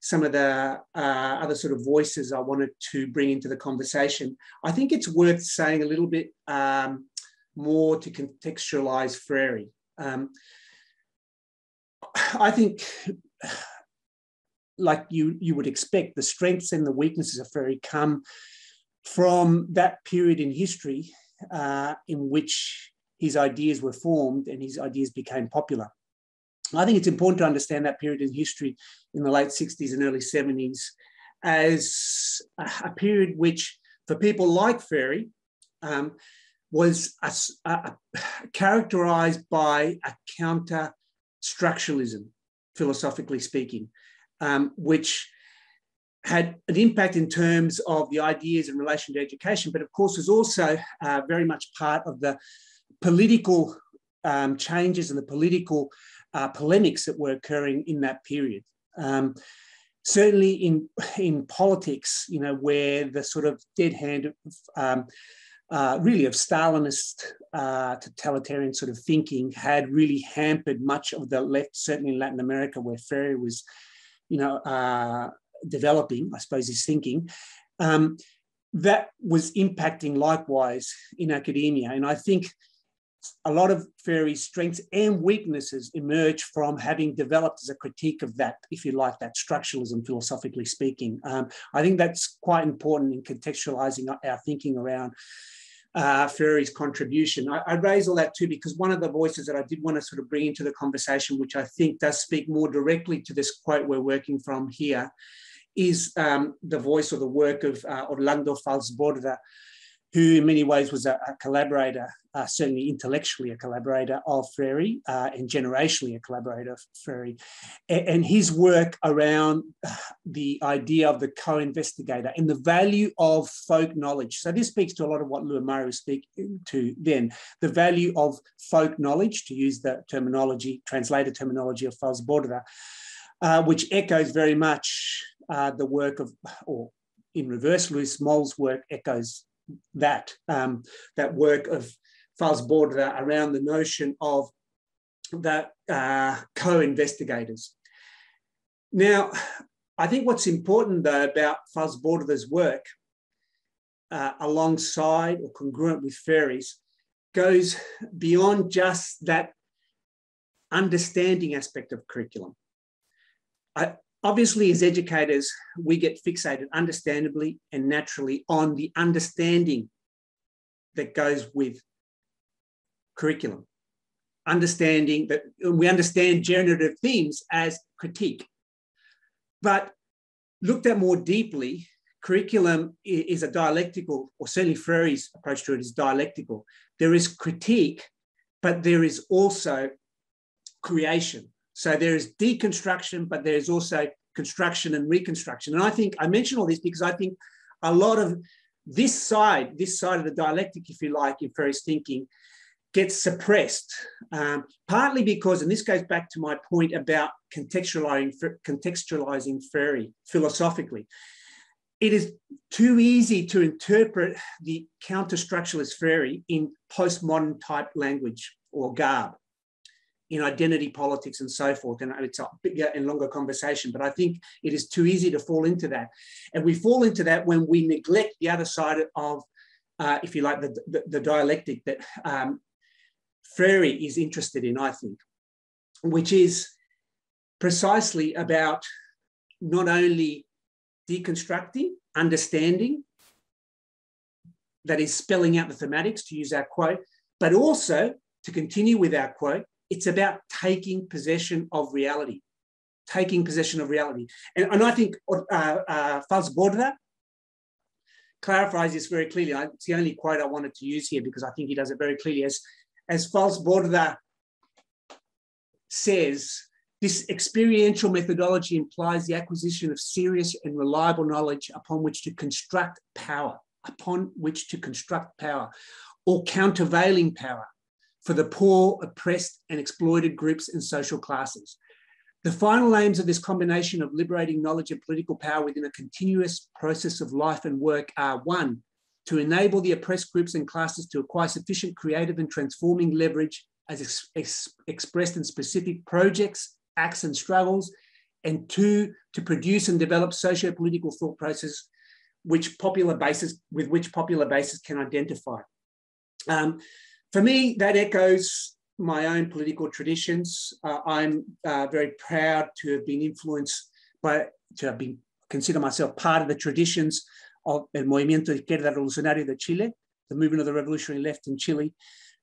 some of the uh, other sort of voices I wanted to bring into the conversation, I think it's worth saying a little bit um, more to contextualize Freire. Um, I think, like you, you would expect, the strengths and the weaknesses of Freire come from that period in history uh, in which his ideas were formed and his ideas became popular. I think it's important to understand that period in history in the late sixties and early seventies as a period which, for people like Freire, um, was a, a, characterised by a counter-structuralism, philosophically speaking, um, which had an impact in terms of the ideas in relation to education, but of course was also uh, very much part of the political um, changes and the political Uh, polemics that were occurring in that period. Um, certainly in, in politics, you know, where the sort of dead hand of, um, uh, really of Stalinist uh, totalitarian sort of thinking had really hampered much of the left, certainly in Latin America, where Freire was, you know, uh, developing, I suppose, his thinking. Um, that was impacting likewise in academia. And I think a lot of Freire's strengths and weaknesses emerge from having developed as a critique of that, if you like, that structuralism, philosophically speaking. Um, I think that's quite important in contextualizing our thinking around uh, Freire's contribution. I, I raise all that too because one of the voices that I did want to sort of bring into the conversation, which I think does speak more directly to this quote we're working from here, is um, the voice or the work of uh, Orlando Fals Borda, who in many ways was a, a collaborator, uh, certainly intellectually a collaborator of Freire uh, and generationally a collaborator of Freire. And, and his work around the idea of the co-investigator and the value of folk knowledge. So this speaks to a lot of what Lou and Murray was speaking to then, the value of folk knowledge, to use the terminology, translated terminology of Fals Borda, uh, which echoes very much uh, the work of, or in reverse, Luis Moll's work echoes that um, that work of Fals Borda around the notion of the uh, co-investigators. Now, I think what's important though about Fals Borda's work uh, alongside or congruent with Freire's goes beyond just that understanding aspect of curriculum. I, Obviously, as educators, we get fixated, understandably and naturally, on the understanding that goes with curriculum. Understanding that we understand generative themes as critique. But looked at more deeply, curriculum is a dialectical, or certainly Freire's approach to it is dialectical. There is critique, but there is also creation. So there is deconstruction, but there is also construction and reconstruction. And I think I mention all this because I think a lot of this side, this side of the dialectic, if you like, in Freire's thinking, gets suppressed, um, partly because, and this goes back to my point about contextualizing, contextualizing Freire philosophically, it is too easy to interpret the counter-structuralist Freire in postmodern type language or garb, in identity politics and so forth. And it's a bigger and longer conversation, but I think it is too easy to fall into that. And we fall into that when we neglect the other side of, uh, if you like, the, the, the dialectic that um, Freire is interested in, I think, which is precisely about not only deconstructing, understanding, that is spelling out the thematics, to use our quote, but also, to continue with our quote, it's about taking possession of reality, taking possession of reality. And, and I think uh, uh, Fals Borda clarifies this very clearly. I, it's the only quote I wanted to use here because I think he does it very clearly. As, as Fals Borda says, This experiential methodology implies the acquisition of serious and reliable knowledge upon which to construct power, upon which to construct power, or countervailing power for the poor, oppressed, and exploited groups and social classes. The final aims of this combination of liberating knowledge and political power within a continuous process of life and work are: one, to enable the oppressed groups and classes to acquire sufficient creative and transforming leverage as ex ex expressed in specific projects, acts, and struggles, and two, to produce and develop socio-political thought processes which popular bases, with which popular bases can identify. Um, for me, that echoes my own political traditions. Uh, I'm uh, very proud to have been influenced by, to have been, consider myself part of the traditions of El Movimiento Izquierda Revolucionario de Chile, the movement of the revolutionary left in Chile,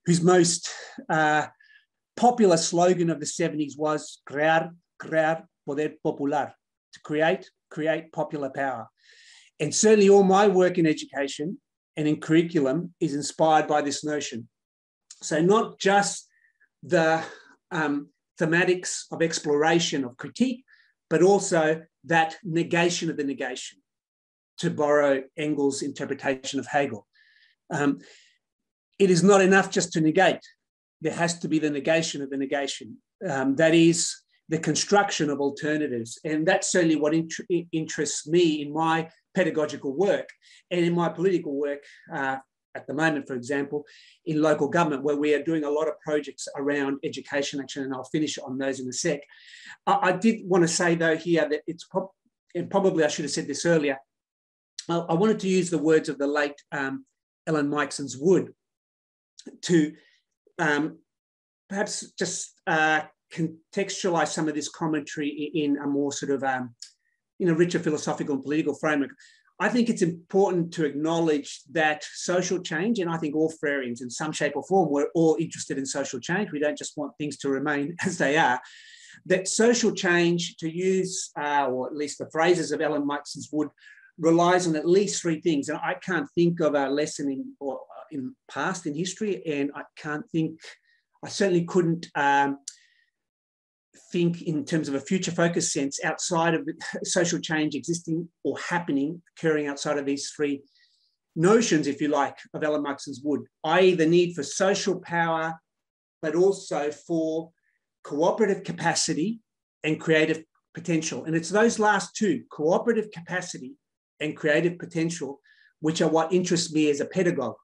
whose most uh, popular slogan of the seventies was crear, crear poder popular, to create, create popular power. And certainly all my work in education and in curriculum is inspired by this notion. So not just the um, thematics of exploration, of critique, but also that negation of the negation, to borrow Engels' interpretation of Hegel. Um, it is not enough just to negate. There has to be the negation of the negation. Um, that is the construction of alternatives. And that's certainly what int interests me in my pedagogical work and in my political work uh, at the moment, for example, in local government, where we are doing a lot of projects around education action, and I'll finish on those in a sec. I, I did want to say, though, here that it's, pro and probably I should have said this earlier, I wanted to use the words of the late um, Ellen Meiksins Wood to um, perhaps just uh, contextualize some of this commentary in a more sort of, um, in a richer philosophical and political framework. I think it's important to acknowledge that social change, and I think all Freireans in some shape or form, we're all interested in social change. We don't just want things to remain as they are. That social change, to use, uh, or at least the phrases of Ellen Meiksins Wood, relies on at least three things, and I can't think of a lesson in or in past in history, and I can't think, I certainly couldn't um, think in terms of a future focus sense outside of social change existing or happening, occurring outside of these three notions, if you like, of Ellen Meiksins Wood, that is the need for social power, but also for cooperative capacity and creative potential. And it's those last two, cooperative capacity and creative potential, which are what interests me as a pedagogue.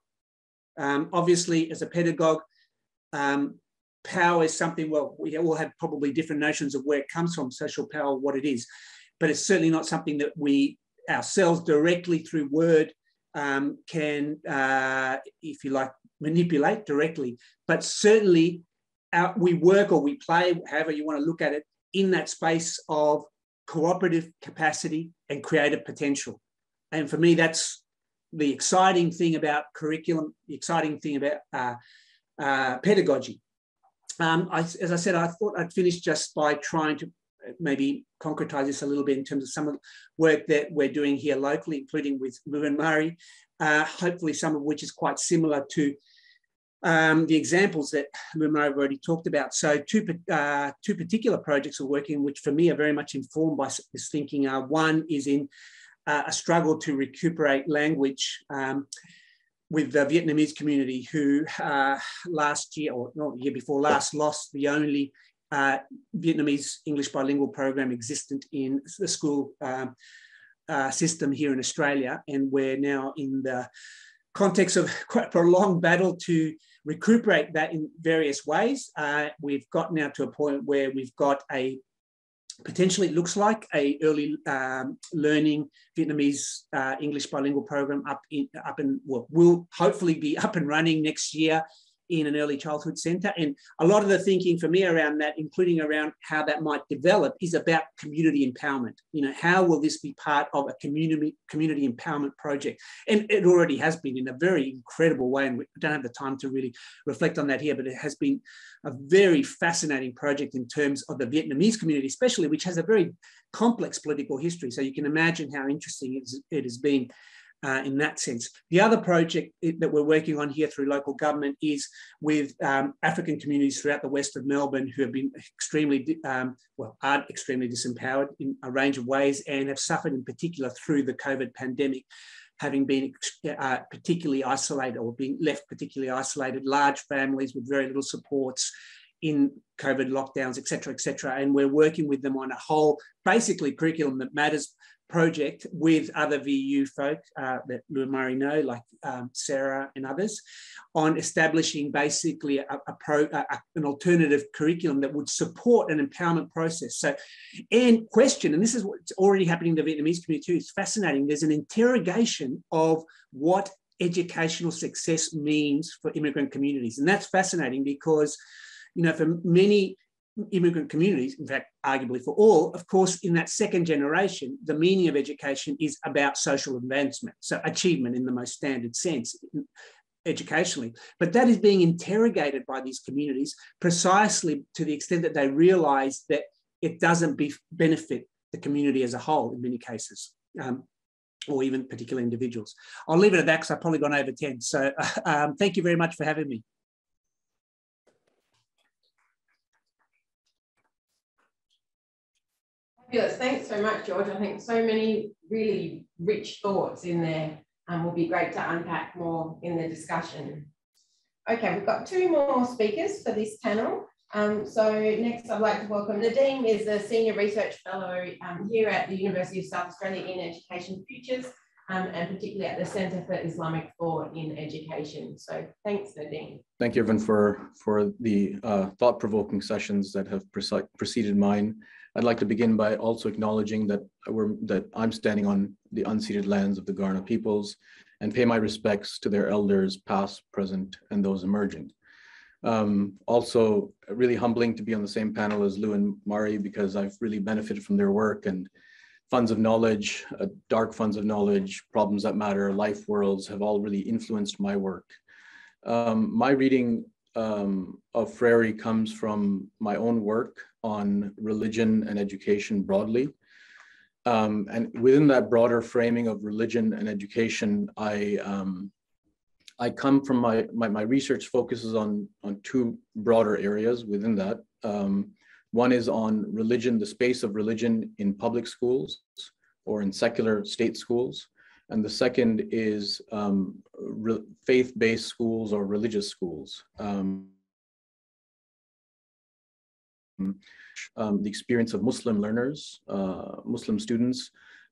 Um, obviously, as a pedagogue, um, power is something, well, we all have probably different notions of where it comes from, social power, what it is, but it's certainly not something that we ourselves directly through word um, can, uh, if you like, manipulate directly, but certainly our, we work or we play, however you want to look at it, in that space of cooperative capacity and creative potential. And for me, that's the exciting thing about curriculum, the exciting thing about uh, uh, pedagogy. Um, I, as I said, I thought I'd finish just by trying to maybe concretize this a little bit in terms of some of the work that we're doing here locally, including with Lou and Marie, uh, hopefully some of which is quite similar to Um, the examples that Lou and Marie have already talked about. So two, uh, two particular projects are working, which for me are very much informed by this thinking. Uh, one is in uh, a struggle to recuperate language um, with the Vietnamese community who uh, last year, or not the year before last, lost the only uh, Vietnamese English bilingual program existent in the school um, uh, system here in Australia. And we're now in the context of quite a prolonged battle to recuperate that in various ways. Uh, we've got now to a point where we've got a, potentially it looks like, a early um, learning Vietnamese uh, English bilingual program up in, up in, well, will hopefully be up and running next year in an early childhood centre. And a lot of the thinking for me around that, including around how that might develop, is about community empowerment. You know, how will this be part of a community community empowerment project? And it already has been in a very incredible way, and we don't have the time to really reflect on that here, but it has been a very fascinating project in terms of the Vietnamese community, especially, which has a very complex political history. So you can imagine how interesting it is, it has been uh, in that sense. The other project that we're working on here through local government is with um, African communities throughout the west of Melbourne who have been extremely, um, well, are extremely disempowered in a range of ways and have suffered in particular through the COVID pandemic, having been uh, particularly isolated or being left particularly isolated, large families with very little supports in COVID lockdowns, et cetera, et cetera. And we're working with them on a whole, basically curriculum that matters project with other V U folk uh, that Lou and Murray know, like um, Sarah and others, on establishing basically a, a pro, a, an alternative curriculum that would support an empowerment process. So, and question, and this is what's already happening in the Vietnamese community too, it's fascinating, there's an interrogation of what educational success means for immigrant communities. And that's fascinating because, you know, for many immigrant communities, in fact, arguably for all, of course, in that second generation, the meaning of education is about social advancement, so achievement in the most standard sense educationally. But that is being interrogated by these communities precisely to the extent that they realise that it doesn't be benefit the community as a whole in many cases, um, or even particular individuals. I'll leave it at that because I've probably gone over ten. So uh, um, thank you very much for having me. Yes, thanks so much, George. I think so many really rich thoughts in there and um, will be great to unpack more in the discussion. Okay, we've got two more speakers for this panel. Um, so next I'd like to welcome Nadeem, is a Senior Research Fellow um, here at the University of South Australia in Education Futures um, and particularly at the Centre for Islamic Thought in Education. So thanks, Nadeem. Thank you, everyone, for, for the uh, thought-provoking sessions that have preceded mine. I'd like to begin by also acknowledging that, we're, that I'm standing on the unceded lands of the Ghana peoples and pay my respects to their elders, past, present, and those emerging. Um, also, really humbling to be on the same panel as Lou and Mari because I've really benefited from their work and funds of knowledge, uh, dark funds of knowledge, problems that matter, life worlds have all really influenced my work. Um, my reading um, of Freire comes from my own work on religion and education broadly. Um, and within that broader framing of religion and education, I, um, I come from my, my, my research focuses on, on two broader areas within that. Um, one is on religion, the space of religion in public schools or in secular state schools. And the second is um, faith-based schools or religious schools. Um, Um, the experience of Muslim learners, uh, Muslim students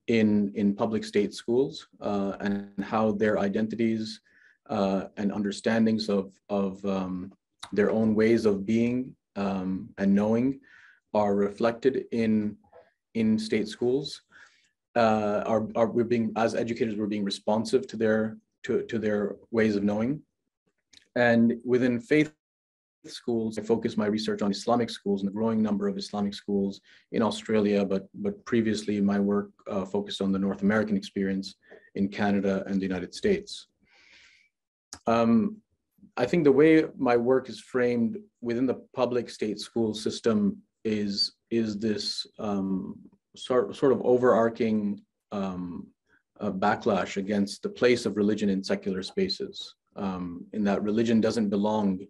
in, in public state schools uh, and how their identities uh, and understandings of, of um, their own ways of being um, and knowing are reflected in, in state schools. Uh, are, are we're being, as educators, we're being responsive to their, to, to their ways of knowing. And within faith schools, I focus my research on Islamic schools and the growing number of Islamic schools in Australia, but, but previously my work uh, focused on the North American experience in Canada and the United States. Um, I think the way my work is framed within the public state school system is, is this um, sort, sort of overarching um, uh, backlash against the place of religion in secular spaces, um, in that religion doesn't belong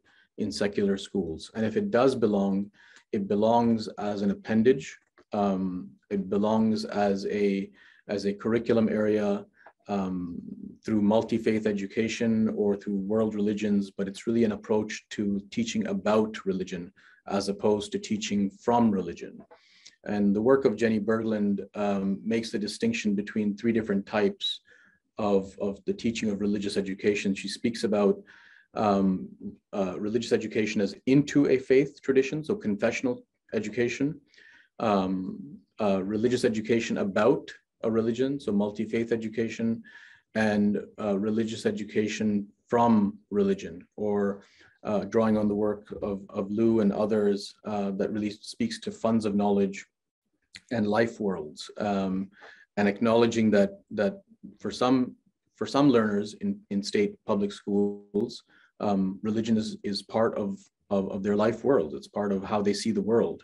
in secular schools. And if it does belong, it belongs as an appendage. Um, it belongs as a, as a curriculum area um, through multi-faith education or through world religions, but it's really an approach to teaching about religion as opposed to teaching from religion. And the work of Jenny Berglund um, makes the distinction between three different types of, of the teaching of religious education. She speaks about Um, uh, religious education as into a faith tradition, so confessional education, um, uh, religious education about a religion, so multi-faith education, and uh, religious education from religion, or uh, drawing on the work of, of Lou and others uh, that really speaks to funds of knowledge and life worlds, um, and acknowledging that, that for some, for some learners in, in state public schools, Um, religion is, is part of, of, of their life world. It's part of how they see the world.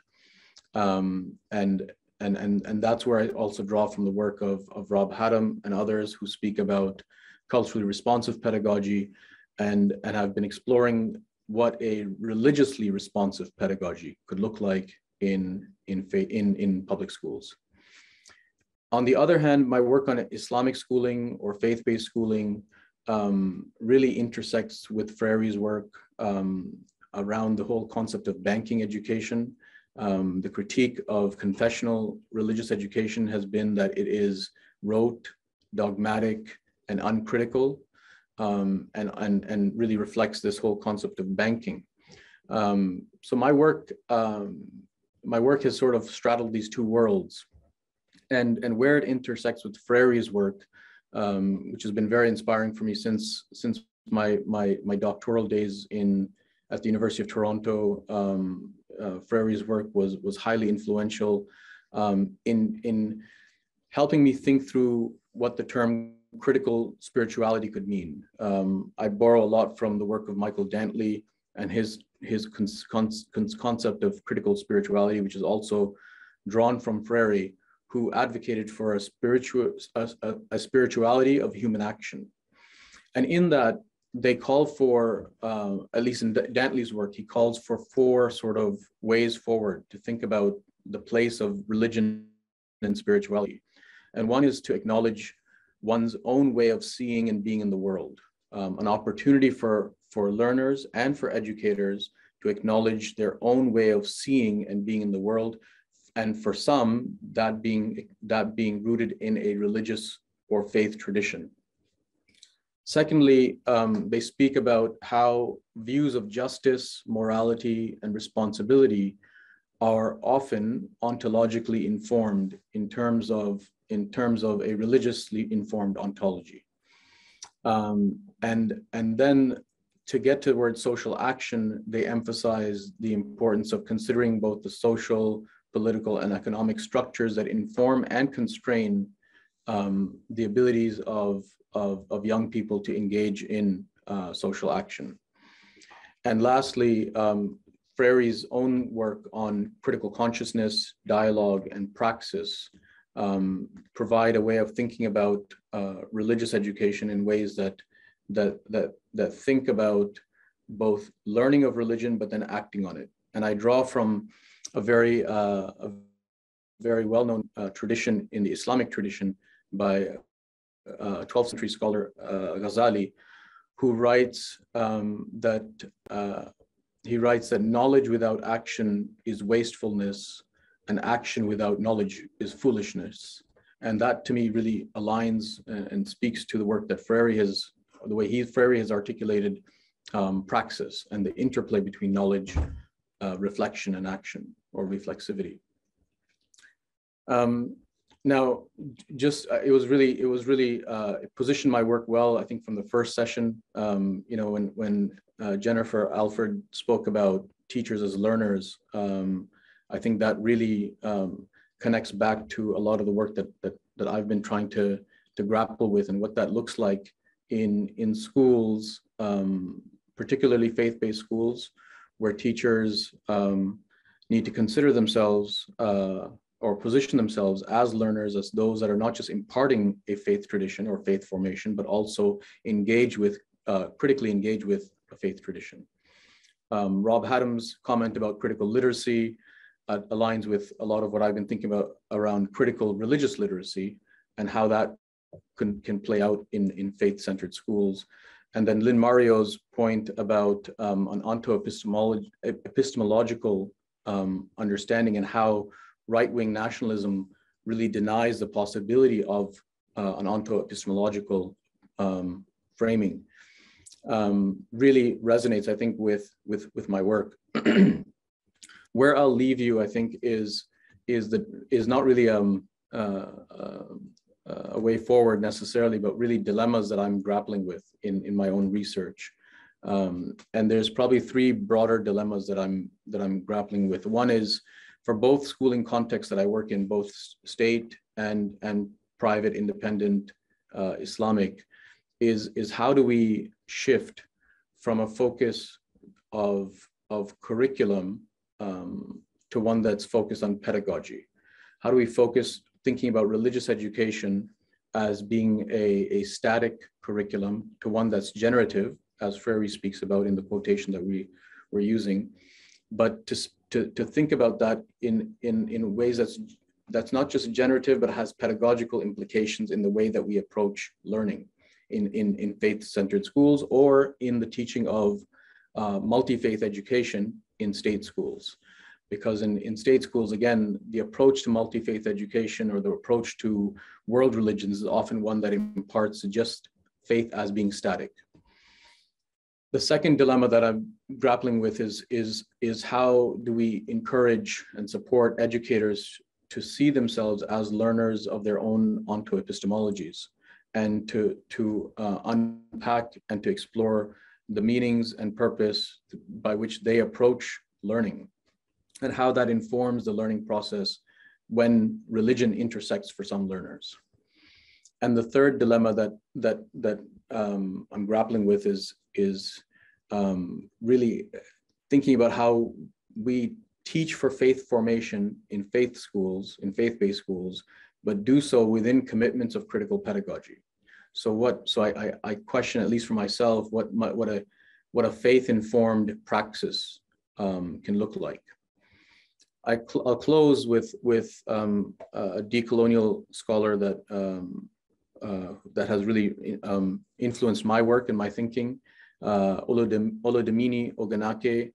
Um, and, and, and, and that's where I also draw from the work of, of Rob Haddam and others who speak about culturally responsive pedagogy and, and have been exploring what a religiously responsive pedagogy could look like in, in, in, in public schools. On the other hand, my work on Islamic schooling or faith-based schooling um, really intersects with Freire's work um, around the whole concept of banking education. Um, the critique of confessional religious education has been that it is rote, dogmatic, and uncritical, um, and, and, and really reflects this whole concept of banking. Um, so my work, um, my work has sort of straddled these two worlds. And, and where it intersects with Freire's work, um, which has been very inspiring for me since, since my, my, my doctoral days in, at the University of Toronto, um, uh, Freire's work was, was highly influential um, in, in helping me think through what the term critical spirituality could mean. Um, I borrow a lot from the work of Michael Dantley and his, his cons cons concept of critical spirituality, which is also drawn from Freire, who advocated for a, spiritual, a, a spirituality of human action. And in that, they call for, uh, at least in Dantley's work, he calls for four sort of ways forward to think about the place of religion and spirituality. And one is to acknowledge one's own way of seeing and being in the world, um, an opportunity for, for learners and for educators to acknowledge their own way of seeing and being in the world, and for some, that being, that being rooted in a religious or faith tradition. Secondly, um, they speak about how views of justice, morality, and responsibility are often ontologically informed in terms of, in terms of a religiously informed ontology. Um, and, and then to get towards social action, they emphasize the importance of considering both the social, political, and economic structures that inform and constrain um, the abilities of, of, of young people to engage in uh, social action. And lastly, um, Freire's own work on critical consciousness, dialogue, and praxis um, provide a way of thinking about uh, religious education in ways that, that, that, that think about both learning of religion, but then acting on it. And I draw from a very, uh, a very well-known uh, tradition in the Islamic tradition by uh, a twelfth century scholar, uh, Ghazali, who writes um, that uh, he writes that knowledge without action is wastefulness, and action without knowledge is foolishness. And that, to me, really aligns and, and speaks to the work that Freire has, the way he Freire has articulated um, praxis and the interplay between knowledge, Uh, reflection and action, or reflexivity. Um, now, just uh, it was really, it was really uh, it positioned my work well. I think from the first session, um, you know, when when uh, Jennifer Alford spoke about teachers as learners, um, I think that really um, connects back to a lot of the work that that that I've been trying to to grapple with and what that looks like in in schools, um, particularly faith-based schools, where teachers um, need to consider themselves uh, or position themselves as learners, as those that are not just imparting a faith tradition or faith formation, but also engage with, uh, critically engage with a faith tradition. Um, Rob Haddam's comment about critical literacy uh, aligns with a lot of what I've been thinking about around critical religious literacy and how that can, can play out in, in faith-centered schools. And then Lynn Mario's point about um, an onto-epistemological epistemological, um, understanding and how right-wing nationalism really denies the possibility of uh, an onto-epistemological um, framing um, really resonates, I think, with, with, with my work. Where I'll leave you, I think, is, is, the, is not really um, uh, uh, Uh, a way forward necessarily, but really dilemmas that I'm grappling with in, in my own research. Um, and there's probably three broader dilemmas that I'm, that I'm grappling with. One is for both schooling contexts that I work in, both state and, and private independent uh, Islamic, is, is how do we shift from a focus of, of curriculum um, to one that's focused on pedagogy? how do we focus thinking about religious education as being a, a static curriculum to one that's generative, as Freire speaks about in the quotation that we were using, but to, to, to think about that in, in, in ways that's, that's not just generative, but has pedagogical implications in the way that we approach learning in, in, in faith-centered schools or in the teaching of uh, multi-faith education in state schools. Because in, in state schools, again, the approach to multi-faith education or the approach to world religions is often one that imparts just faith as being static. The second dilemma that I'm grappling with is, is, is how do we encourage and support educators to see themselves as learners of their own ontoepistemologies and to, to uh, unpack and to explore the meanings and purpose by which they approach learning, and how that informs the learning process when religion intersects for some learners. And the third dilemma that, that, that um, I'm grappling with is, is um, really thinking about how we teach for faith formation in faith schools, in faith-based schools, but do so within commitments of critical pedagogy. So what? So I, I, I question, at least for myself, what, my, what, a, what a faith-informed praxis um, can look like. I cl- I'll close with, with um, a decolonial scholar that, um, uh, that has really um, influenced my work and my thinking, uh, Olodem- Olodemini Oganake,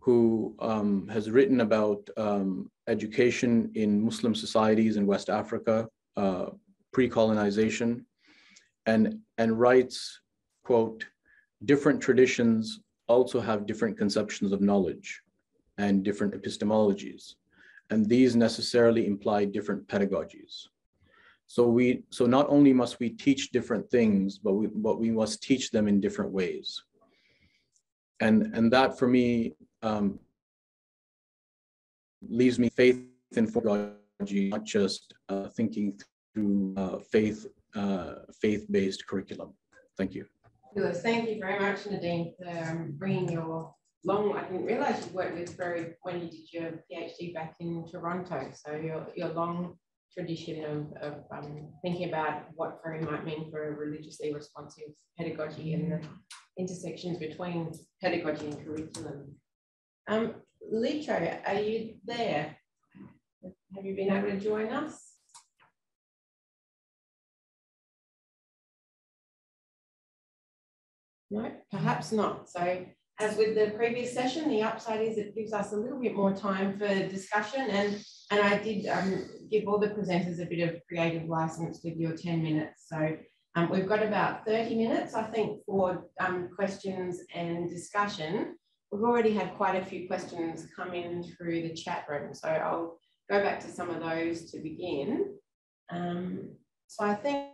who um, has written about um, education in Muslim societies in West Africa, uh, pre-colonization, and, and writes, quote, different traditions also have different conceptions of knowledge and different epistemologies, and these necessarily imply different pedagogies. So we, so not only must we teach different things, but we, but we must teach them in different ways. And, and that for me um, leaves me faith in pedagogy, not just uh, thinking through uh, faith, uh, faith-based curriculum. Thank you. Thank you very much, Nadeem, for bringing your long, I didn't realize you worked with Freire when you did your PhD back in Toronto. So your, your long tradition of, of um, thinking about what Freire might mean for a religiously responsive pedagogy and the intersections between pedagogy and curriculum. Um, Litro, are you there? Have you been able to join us? No, perhaps not. So, as with the previous session, the upside is it gives us a little bit more time for discussion, and, and I did um, give all the presenters a bit of creative license with your ten minutes. So um, we've got about thirty minutes, I think, for um, questions and discussion. We've already had quite a few questions come in through the chat room, so I'll go back to some of those to begin. Um, so I think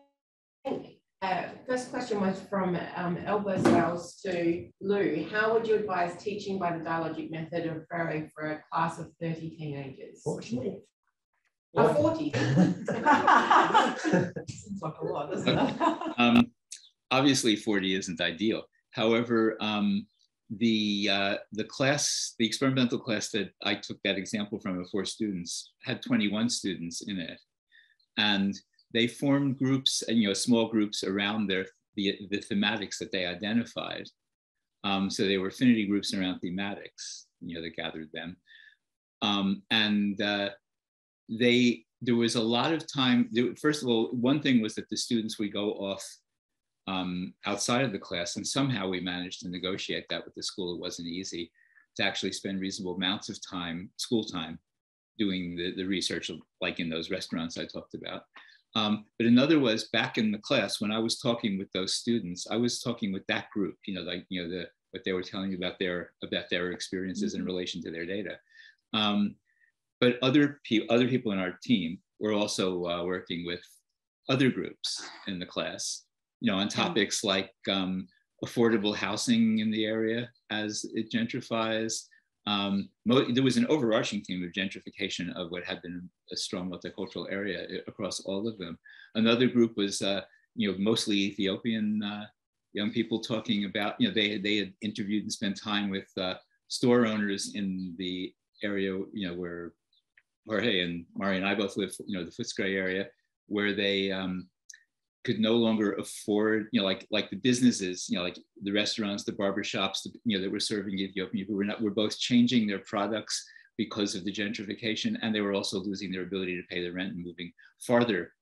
Uh, first question was from um, Elba Wells to Lou. How would you advise teaching by the dialogic method of Freire for a class of thirty teenagers? Forty. Uh, forty. Seems like a lot, doesn't okay. it? um, obviously, forty isn't ideal. However, um, the uh, the class, the experimental class that I took that example from of four students had twenty-one students in it, and they formed groups, and you know, small groups around their the, the thematics that they identified. Um, so they were affinity groups around thematics, you know, that gathered them. Um, and uh, they, there was a lot of time. First of all, one thing was that the students would go off um, outside of the class, and somehow we managed to negotiate that with the school. It wasn't easy to actually spend reasonable amounts of time, school time, doing the, the research, like in those restaurants I talked about. Um, but another was back in the class when I was talking with those students, I was talking with that group, you know, like, you know, the, what they were telling me about their, about their experiences mm-hmm. in relation to their data. Um, but other, pe other people in our team were also uh, working with other groups in the class, you know, on topics mm-hmm. like um, affordable housing in the area as it gentrifies. Um, there was an overarching theme of gentrification of what had been a strong multicultural area across all of them. Another group was, uh, you know, mostly Ethiopian uh, young people talking about, you know, they, they had interviewed and spent time with uh, store owners in the area, you know, where Jorge and Mari and I both live, you know, the Footscray area, where they um, could no longer afford, you know, like like the businesses, you know, like the restaurants, the barbershops, the, you know, that were serving Ethiopian people were not were both changing their products because of the gentrification, and they were also losing their ability to pay the rent and moving farther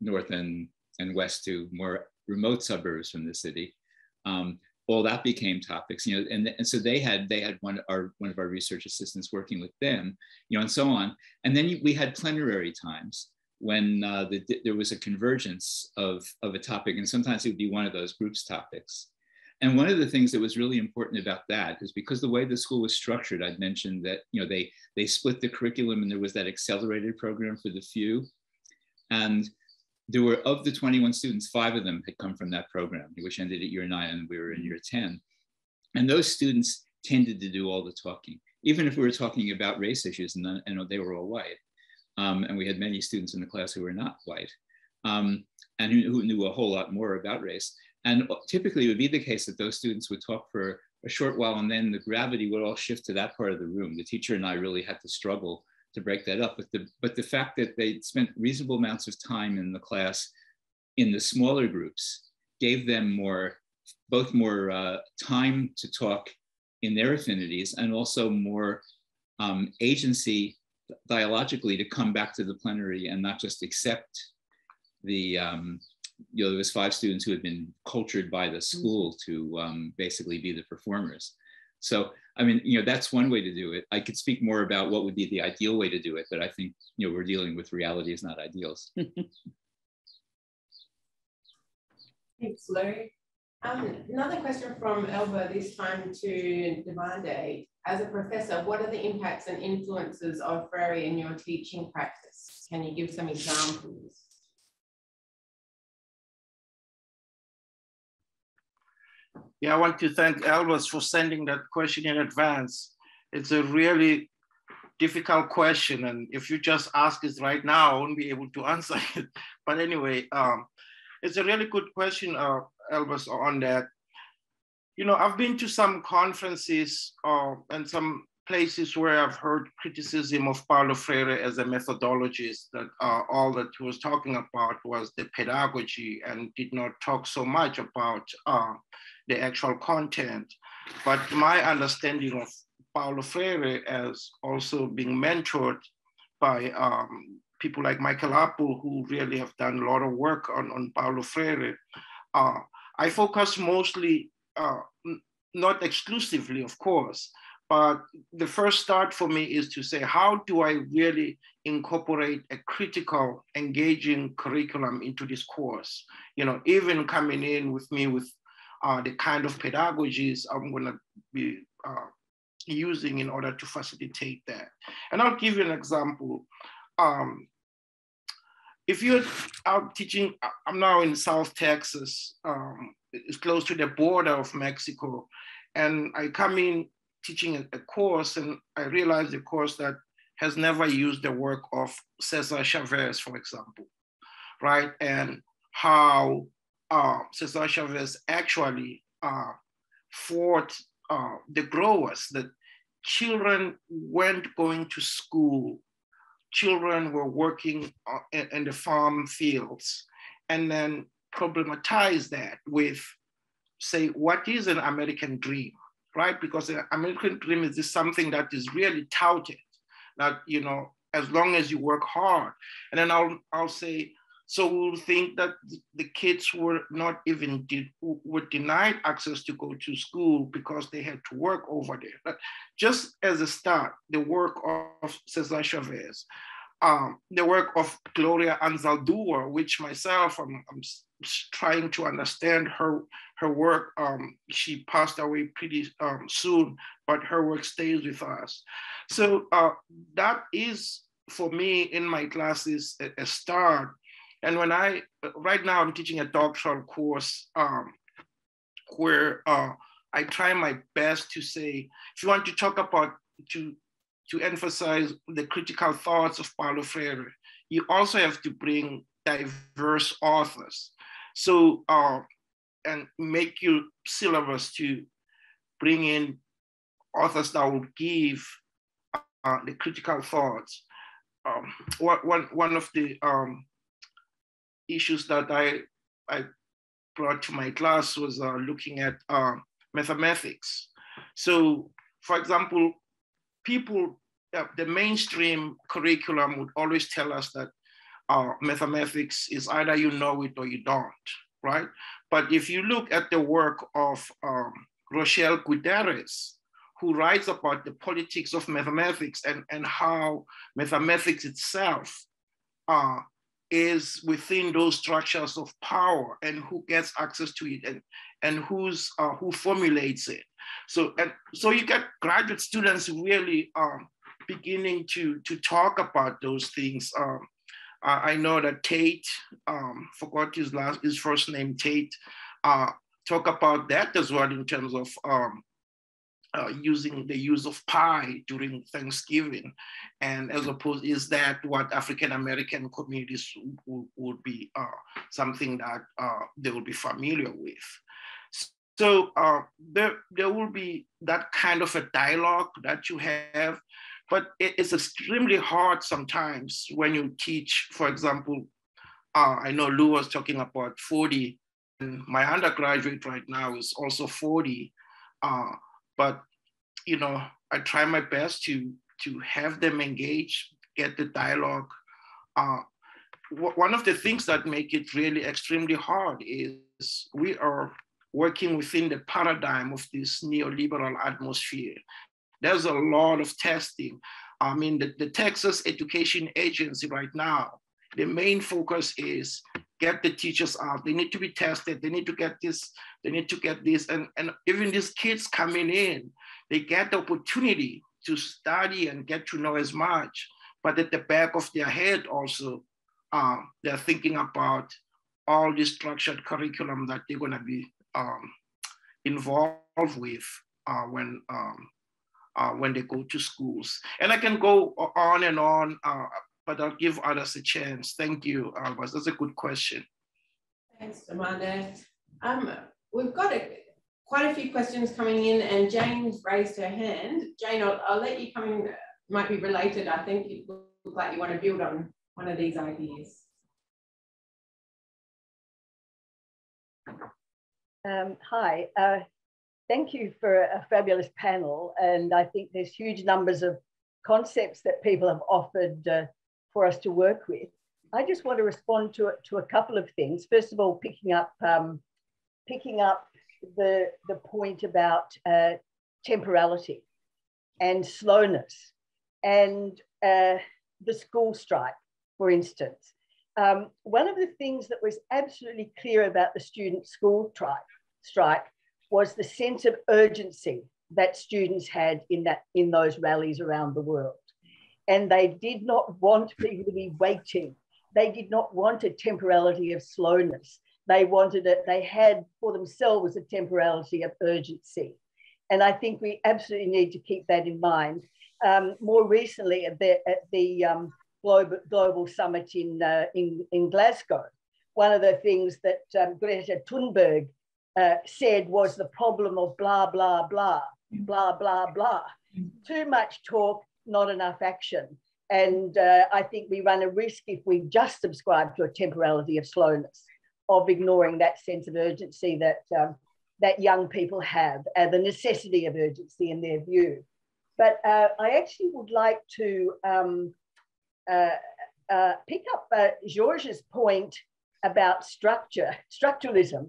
north and and west to more remote suburbs from the city. Um, all that became topics, you know, and, and so they had they had one our one of our research assistants working with them, you know, and so on. And then we had plenary times when uh, the, there was a convergence of of a topic, and sometimes it would be one of those groups topics. And one of the things that was really important about that is because the way the school was structured, I'd mentioned that, you know, they they split the curriculum, and there was that accelerated program for the few, and there were, of the twenty-one students, five of them had come from that program, which ended at year nine, and we were in year ten. And those students tended to do all the talking, even if we were talking about race issues, and, none, and they were all white. Um, and we had many students in the class who were not white, um, and who, who knew a whole lot more about race. And typically it would be the case that those students would talk for a short while, and then the gravity would all shift to that part of the room. The teacher and I really had to struggle to break that up, but the, but the fact that they spent reasonable amounts of time in the class in the smaller groups gave them more, both more uh, time to talk in their affinities, and also more um, agency dialogically to come back to the plenary and not just accept the, um, you know, there was five students who had been cultured by the school to um, basically be the performers. So, I mean, you know, that's one way to do it. I could speak more about what would be the ideal way to do it, but I think, you know, we're dealing with realities, not ideals. Thanks, Lou. Um, another question from Elba, this time to Ndimande. As a professor, what are the impacts and influences of Freire in your teaching practice? Can you give some examples? Yeah, I want to thank Elvis for sending that question in advance. It's a really difficult question, and if you just ask it right now, I won't be able to answer it. But anyway, um, it's a really good question, uh, Elvis, on that. You know, I've been to some conferences uh, and some places where I've heard criticism of Paulo Freire as a methodologist, that uh, all that he was talking about was the pedagogy and did not talk so much about uh, the actual content. But my understanding of Paulo Freire as also being mentored by um, people like Michael Apple, who really have done a lot of work on, on Paulo Freire, uh, I focus mostly, uh, not exclusively, of course, but the first start for me is to say, how do I really incorporate a critical, engaging curriculum into this course? You know, even coming in with me with Uh, the kind of pedagogies I'm going to be uh, using in order to facilitate that. And I'll give you an example. Um, if you're out teaching, I'm now in South Texas, um, it's close to the border of Mexico. And I come in teaching a, a course, and I realize the course that has never used the work of Cesar Chavez, for example, right? And how Uh, Cesar Chavez actually uh, fought uh, the growers, that children weren't going to school. Children were working uh, in the farm fields, and then problematized that with, say, what is an American dream, right? Because an American dream is just something that is really touted, that, you know, as long as you work hard. And then I'll, I'll say, so we'll think that the kids were not even, de- were denied access to go to school because they had to work over there. But just as a start, the work of Cesar Chavez, um, the work of Gloria Anzaldúa, which myself, I'm, I'm trying to understand her, her work. Um, she passed away pretty um, soon, but her work stays with us. So uh, that is, for me, in my classes, a, a start. And when I, right now I'm teaching a doctoral course um, where uh, I try my best to say, if you want to talk about, to, to emphasize the critical thoughts of Paulo Freire, you also have to bring diverse authors. So, uh, and make your syllabus to bring in authors that will give uh, the critical thoughts. um, one, one of the um, issues that I, I brought to my class was uh, looking at uh, mathematics. So, for example, people, uh, the mainstream curriculum would always tell us that uh, mathematics is either you know it or you don't, right? But if you look at the work of um, Rochelle Guideres, who writes about the politics of mathematics and, and how mathematics itself uh, is within those structures of power and who gets access to it and, and who's, uh, who formulates it. So, and, so you get graduate students really um, beginning to, to talk about those things. Um, I know that Tate, um, forgot his, last, his first name, Tate, uh, talk about that as well in terms of um, Uh, using the use of pie during Thanksgiving, and as opposed, is that what African American communities would be uh, something that uh, they will be familiar with. So uh, there, there will be that kind of a dialogue that you have, but it, it's extremely hard sometimes when you teach, for example, uh, I know Lou was talking about forty, and my undergraduate right now is also forty, uh, but, you know, I try my best to, to have them engage, get the dialogue. Uh, one of the things that make it really extremely hard is we are working within the paradigm of this neoliberal atmosphere. There's a lot of testing. I mean, the, the Texas Education Agency right now, the main focus is get the teachers out. They need to be tested. They need to get this, they need to get this. And, and even these kids coming in, they get the opportunity to study and get to know as much. But at the back of their head also, uh, they're thinking about all the structured curriculum that they're gonna be um, involved with uh, when, um, uh, when they go to schools. And I can go on and on. Uh, but I'll give others a chance. Thank you, Albus. That's a good question. Thanks, Ndimande. Um, we've got a, quite a few questions coming in, and Jane's raised her hand. Jane, I'll, I'll let you come in. It might be related. I think it looks like you want to build on one of these ideas. Um, hi. Uh, thank you for a fabulous panel. And I think there's huge numbers of concepts that people have offered uh, for us to work with. I just want to respond to to a couple of things. First of all, picking up um, picking up the the point about uh, temporality and slowness and uh, the school strike, for instance. Um, one of the things that was absolutely clear about the student school strike strike was the sense of urgency that students had in that in those rallies around the world. And they did not want people to be waiting. They did not want a temporality of slowness. They wanted it, they had for themselves a temporality of urgency. And I think we absolutely need to keep that in mind. Um, more recently at the, at the um, Global, Global Summit in, uh, in, in Glasgow, one of the things that um, Greta Thunberg uh, said was the problem of blah, blah, blah, blah, blah, blah. Too much talk, not enough action. And uh, I think we run a risk if we just subscribe to a temporality of slowness, of ignoring that sense of urgency that, um, that young people have, and the necessity of urgency in their view. But uh, I actually would like to um, uh, uh, pick up uh, Georges' point about structure, structuralism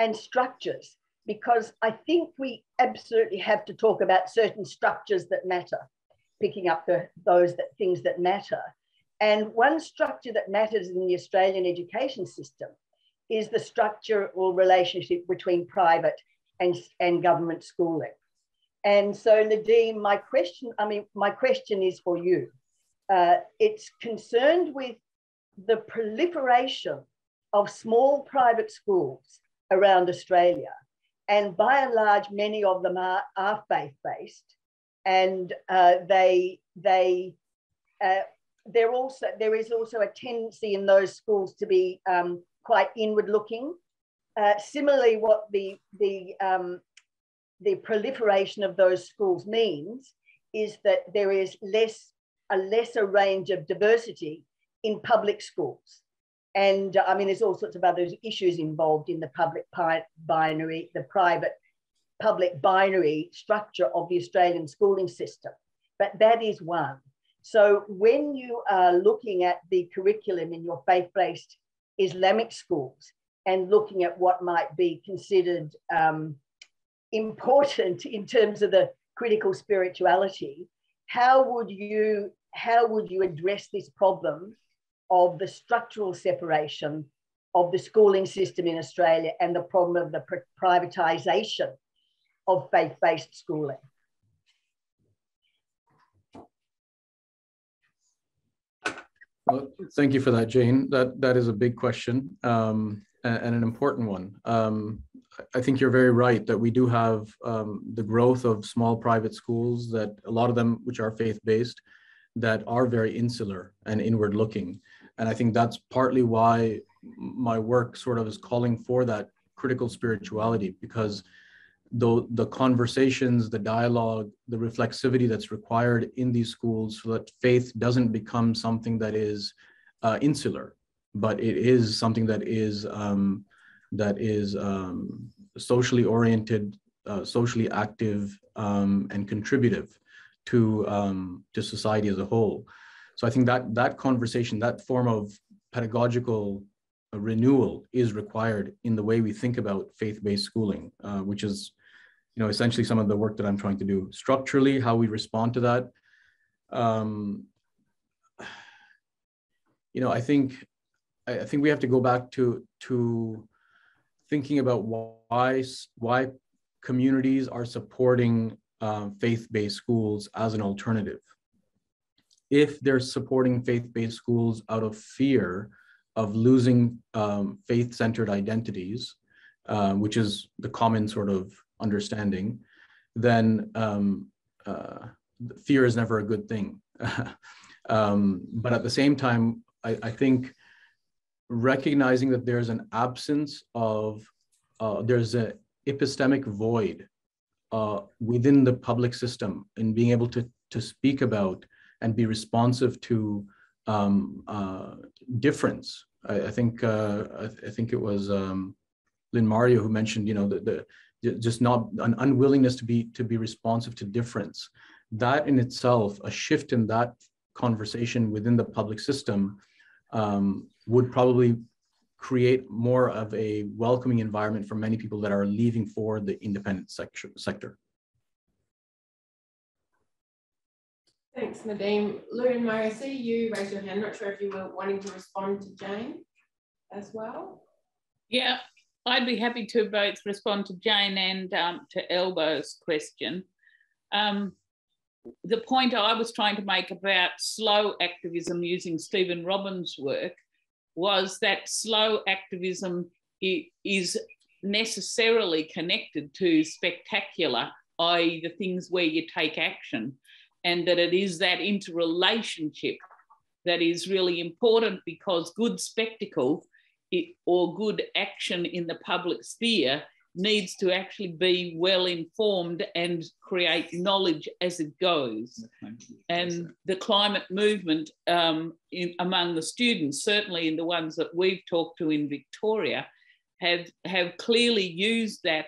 and structures, because I think we absolutely have to talk about certain structures that matter. Picking up the, those that, things that matter. And one structure that matters in the Australian education system is the structure or relationship between private and, and government schooling. And so, Nadeem, my question, I mean, my question is for you. Uh, it's concerned with the proliferation of small private schools around Australia. And by and large, many of them are, are faith-based. And uh, they, they, uh, they're also, there is also a tendency in those schools to be um, quite inward-looking. Uh, similarly, what the, the, um, the proliferation of those schools means is that there is less a lesser range of diversity in public schools. And uh, I mean, there's all sorts of other issues involved in the public binary, the private public binary structure of the Australian schooling system, but that is one. So when you are looking at the curriculum in your faith-based Islamic schools and looking at what might be considered um, important in terms of the critical spirituality, how would you, how would you address this problem of the structural separation of the schooling system in Australia and the problem of the privatisation of faith-based schooling? Well, thank you for that, Jane. That, that is a big question um, and, and an important one. Um, I think you're very right that we do have um, the growth of small private schools, that a lot of them which are faith-based, that are very insular and inward-looking. And I think that's partly why my work sort of is calling for that critical spirituality, because the, the conversations, the dialogue, the reflexivity that's required in these schools so that faith doesn't become something that is uh, insular, but it is something that is, um, that is um, socially oriented, uh, socially active, um, and contributive to, um, to society as a whole. So I think that, that conversation, that form of pedagogical renewal is required in the way we think about faith-based schooling, uh, which is, you know, essentially some of the work that I'm trying to do. Structurally, how we respond to that. Um, you know, I think, I think we have to go back to, to thinking about why, why communities are supporting uh, faith-based schools as an alternative. If they're supporting faith-based schools out of fear of losing um, faith-centered identities, uh, which is the common sort of understanding, then um, uh, fear is never a good thing. um, but at the same time, I, I think recognizing that there's an absence of, uh, there's an epistemic void uh, within the public system in being able to, to speak about and be responsive to Um, uh, difference. I, I think uh, I, th I think it was um, Lynn Mario who mentioned, you know, the, the just not an unwillingness to be to be responsive to difference. That in itself, a shift in that conversation within the public system um, would probably create more of a welcoming environment for many people that are leaving for the independent sector. sector. Thanks, Nadeem. Lou and Mario, I see you raise your hand. Not sure if you were wanting to respond to Jane as well. Yeah, I'd be happy to both respond to Jane and um, to Elbo's question. Um, the point I was trying to make about slow activism using Stephen Robbins' work was that slow activism is necessarily connected to spectacular, that is the things where you take action. And that it is that interrelationship that is really important, because good spectacle it, or good action in the public sphere needs to actually be well informed and create knowledge as it goes. And the climate movement um, in, among the students, certainly in the ones that we've talked to in Victoria, have, have clearly used that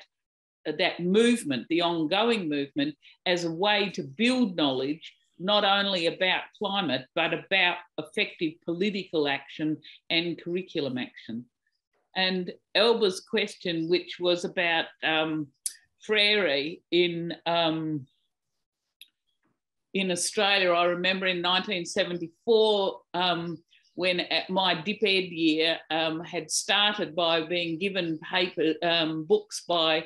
that movement, the ongoing movement, as a way to build knowledge, not only about climate, but about effective political action and curriculum action. And Elba's question, which was about um, Freire in, um, in Australia, I remember in nineteen seventy-four, um, when at my dip-ed year um, had started by being given paper, um, books by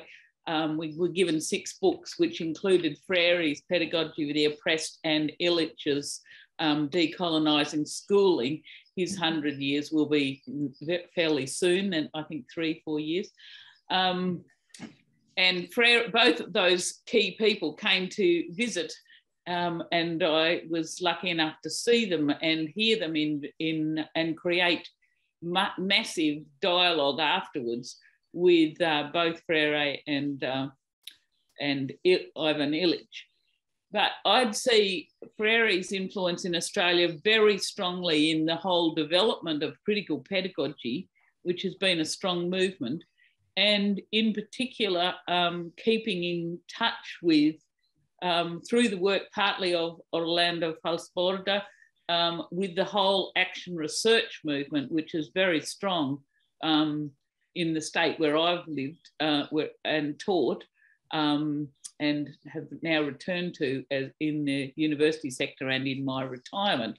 Um, we were given six books, which included Freire's Pedagogy of the Oppressed and Illich's um, Decolonising Schooling. His hundred years will be fairly soon, and I think three, four years. Um, and Freire, both of those key people came to visit, um, and I was lucky enough to see them and hear them in, in and create ma massive dialogue afterwards with uh, both Freire and, uh, and Il Ivan Illich. But I'd see Freire's influence in Australia very strongly in the whole development of critical pedagogy, which has been a strong movement, and in particular, um, keeping in touch with, um, through the work partly of Orlando Fals Borda, um, with the whole action research movement, which is very strong um, in the state where I've lived uh, where, and taught, um, and have now returned to as in the university sector and in my retirement,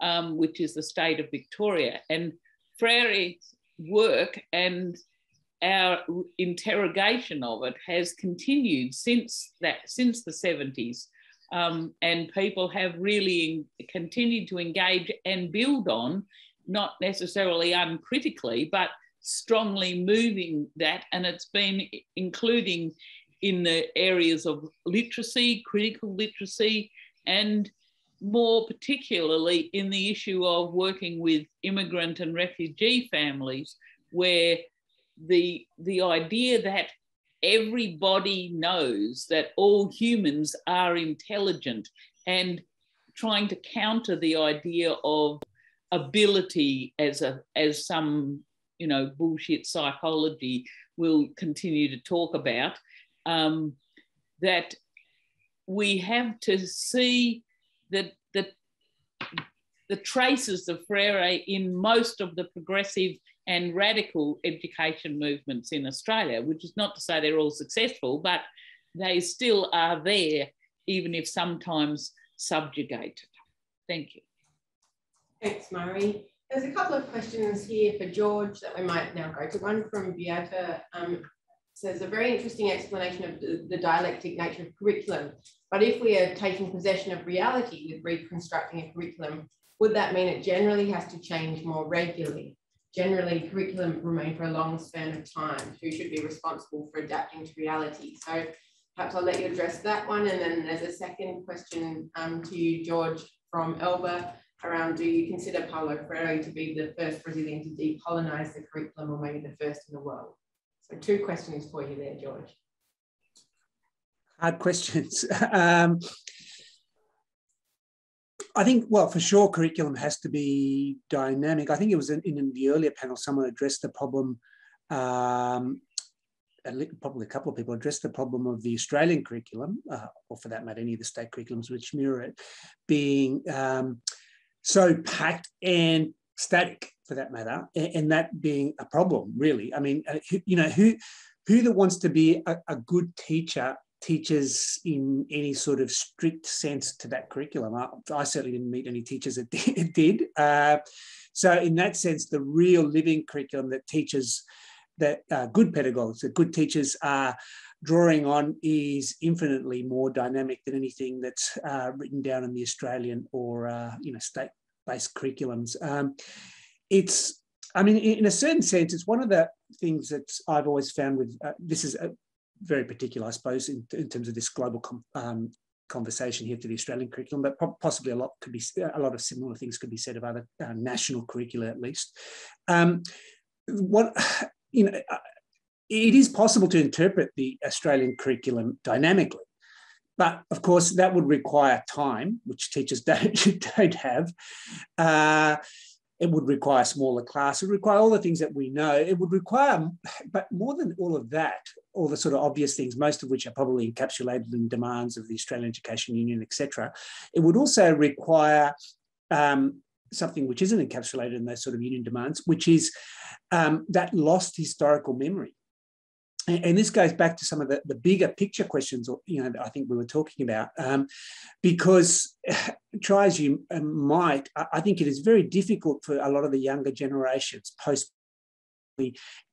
um, which is the state of Victoria. And Freire's work and our interrogation of it has continued since that, since the seventies, um, and people have really continued to engage and build on, not necessarily uncritically, but strongly moving that, and it's been including in the areas of literacy, critical literacy, and more particularly in the issue of working with immigrant and refugee families, where the, the idea that everybody knows that all humans are intelligent, and trying to counter the idea of ability as, a, as some, you know, bullshit psychology will continue to talk about. Um, that we have to see that the, the traces of Freire in most of the progressive and radical education movements in Australia, which is not to say they're all successful, but they still are there, even if sometimes subjugated. Thank you. Thanks, Marie. There's a couple of questions here for George that we might now go to. One from Beata. Um, So there's a very interesting explanation of the, the dialectic nature of curriculum. But if we are taking possession of reality with reconstructing a curriculum, would that mean it generally has to change more regularly? Generally, curriculum remain for a long span of time. Who should be responsible for adapting to reality? So perhaps I'll let you address that one. And then there's a second question um, to you, George, from Elba, around do you consider Paulo Freire to be the first Brazilian to decolonize the curriculum, or maybe the first in the world? Two questions for you there, George. Hard questions. um, I think, well, for sure, curriculum has to be dynamic. I think it was in, in the earlier panel, someone addressed the problem, um, probably a couple of people addressed the problem of the Australian curriculum, uh, or for that matter, any of the state curriculums which mirror it, being um, so packed and static, for that matter, and that being a problem, really. I mean, you know, who who that wants to be a, a good teacher teaches in any sort of strict sense to that curriculum. I, I certainly didn't meet any teachers that did. Uh, so in that sense, the real living curriculum that teachers, that uh, good pedagogues, that good teachers are drawing on is infinitely more dynamic than anything that's uh, written down in the Australian or, uh, you know, state-based curriculums. Um, It's, I mean, in a certain sense, it's one of the things that I've always found with, uh, this is a very particular, I suppose, in, in terms of this global com um, conversation here to the Australian curriculum, but possibly a lot could be, a lot of similar things could be said of other uh, national curricula, at least. Um, what, you know, it is possible to interpret the Australian curriculum dynamically. But of course, that would require time, which teachers don't, don't have. Uh, It would require smaller class. It would require all the things that we know. It would require, but more than all of that, all the sort of obvious things, most of which are probably encapsulated in demands of the Australian Education Union, et cetera. It would also require um, something which isn't encapsulated in those sort of union demands, which is um, that lost historical memory. And, and this goes back to some of the, the bigger picture questions, or, you know, that I think we were talking about, um, because try as you might, I think it is very difficult for a lot of the younger generations post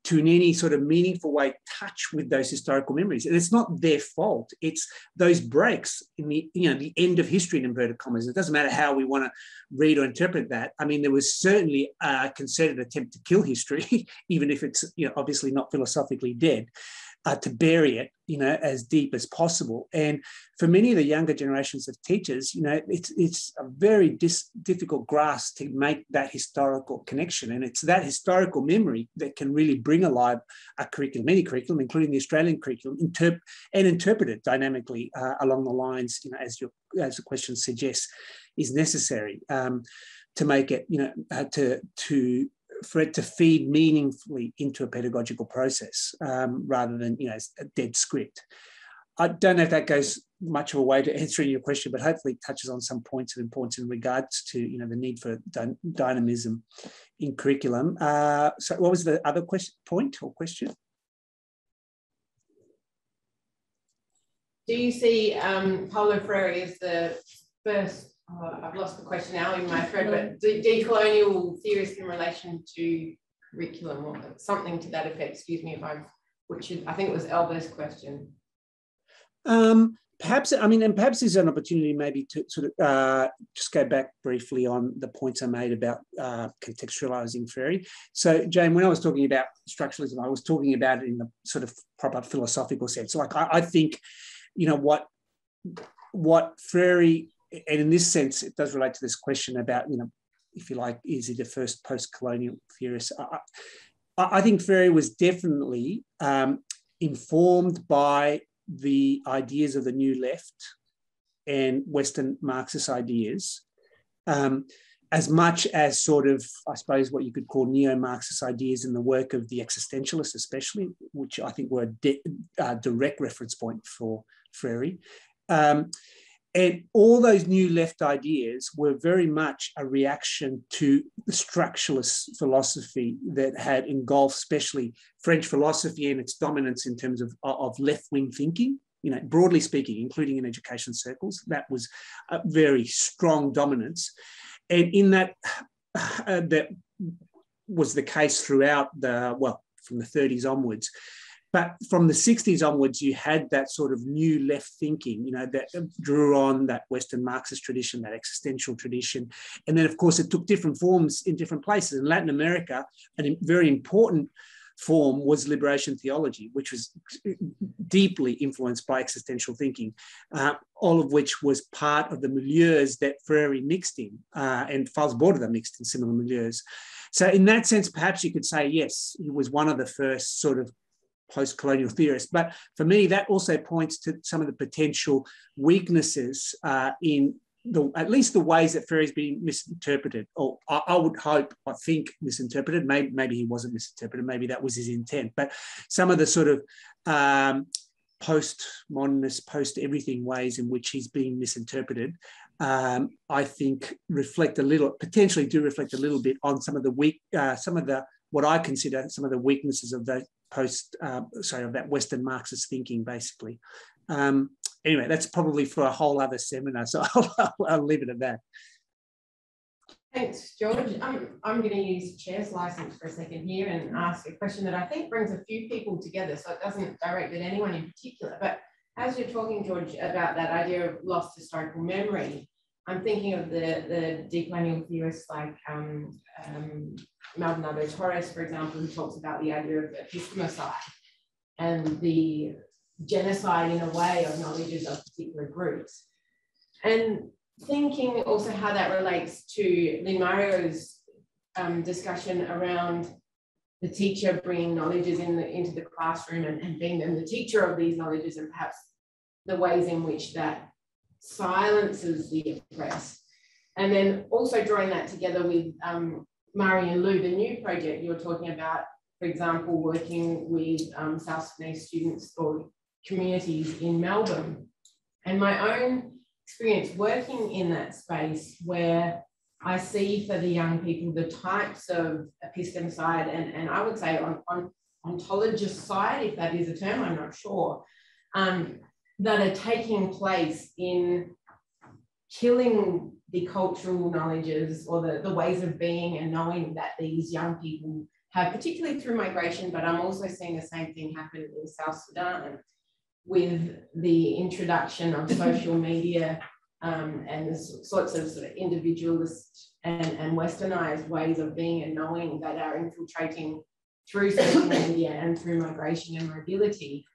to in any sort of meaningful way touch with those historical memories. And it's not their fault. It's those breaks in the, you know, the end of history in inverted commas. It doesn't matter how we want to read or interpret that. I mean, there was certainly a concerted attempt to kill history, even if it's, you know, obviously not philosophically dead. uh, to bury it, you know, as deep as possible. And for many of the younger generations of teachers, you know, it's, it's a very dis difficult grasp to make that historical connection. And it's that historical memory that can really bring alive a curriculum, any curriculum, including the Australian curriculum, interp and interpret it dynamically uh, along the lines, you know, as, your, as the question suggests, is necessary um, to make it, you know, uh, to, to, for it to feed meaningfully into a pedagogical process um, rather than, you know, a dead script. I don't know if that goes much of a way to answering your question, but hopefully it touches on some points of importance in regards to, you know, the need for dynamism in curriculum. Uh, so what was the other question, point or question? Do you see um, Paulo Freire as the first, oh, I've lost the question now in my thread, but de decolonial theorist in relation to curriculum or something to that effect, excuse me if I'm, which is, I think it was Elba's question. Um, perhaps, I mean, and perhaps there's an opportunity maybe to sort of uh, just go back briefly on the points I made about uh, contextualising Freire. So, Jane, when I was talking about structuralism, I was talking about it in the sort of proper philosophical sense. Like, I, I think, you know, what, what Freire, and in this sense, it does relate to this question about, you know, if you like, is he the first post-colonial theorist? I, I think Freire was definitely um, informed by the ideas of the New Left and Western Marxist ideas, um, as much as sort of, I suppose, what you could call neo-Marxist ideas in the work of the existentialists, especially, which I think were a uh, direct reference point for Freire. Um, And all those New Left ideas were very much a reaction to the structuralist philosophy that had engulfed, especially French philosophy and its dominance in terms of, of left-wing thinking, you know, broadly speaking, including in education circles. That was a very strong dominance. And in that, uh, that was the case throughout the, well, from the thirties onwards. But from the sixties onwards, you had that sort of new left thinking, you know, that drew on that Western Marxist tradition, that existential tradition. And then, of course, it took different forms in different places. In Latin America, a very important form was liberation theology, which was deeply influenced by existential thinking, uh, all of which was part of the milieus that Freire mixed in, uh, and Fals Borda mixed in similar milieus. So in that sense, perhaps you could say, yes, he was one of the first sort of post-colonial theorists. But for me, that also points to some of the potential weaknesses uh, in the, at least the ways that Freire has been misinterpreted, or I, I would hope, I think, misinterpreted. Maybe, maybe he wasn't misinterpreted. Maybe that was his intent. But some of the sort of um, post-modernist, post-everything ways in which he's been misinterpreted, um, I think reflect a little, potentially do reflect a little bit on some of the weak, uh, some of the, what I consider some of the weaknesses of those post, uh, sorry, of that Western Marxist thinking, basically. Um, anyway, that's probably for a whole other seminar, so I'll, I'll, I'll leave it at that. Thanks, George. I'm, I'm going to use chair's license for a second here and ask a question that I think brings a few people together, so it doesn't direct at anyone in particular. But as you're talking, George, about that idea of lost historical memory, I'm thinking of the, the decolonial theorists like um, um, Maldonado Torres, for example, who talks about the idea of epistemicide and the genocide in a way of knowledges of particular groups. And thinking also how that relates to Lynn Mario's um, discussion around the teacher bringing knowledges in the, into the classroom and, and being then the teacher of these knowledges, and perhaps the ways in which that silences the oppressed. And then also drawing that together with um, Marie and Lou, the new project you were talking about, for example, working with um, South Sudanese students or communities in Melbourne. And my own experience working in that space, where I see for the young people the types of epistemicide and, and I would say on, on ontologicide, if that is a term, I'm not sure, um, that are taking place in killing the cultural knowledges or the, the ways of being and knowing that these young people have, particularly through migration, but I'm also seeing the same thing happen in South Sudan with the introduction of social media um, and the sorts of sort of individualist and, and Westernized ways of being and knowing that are infiltrating through social media and through migration and mobility.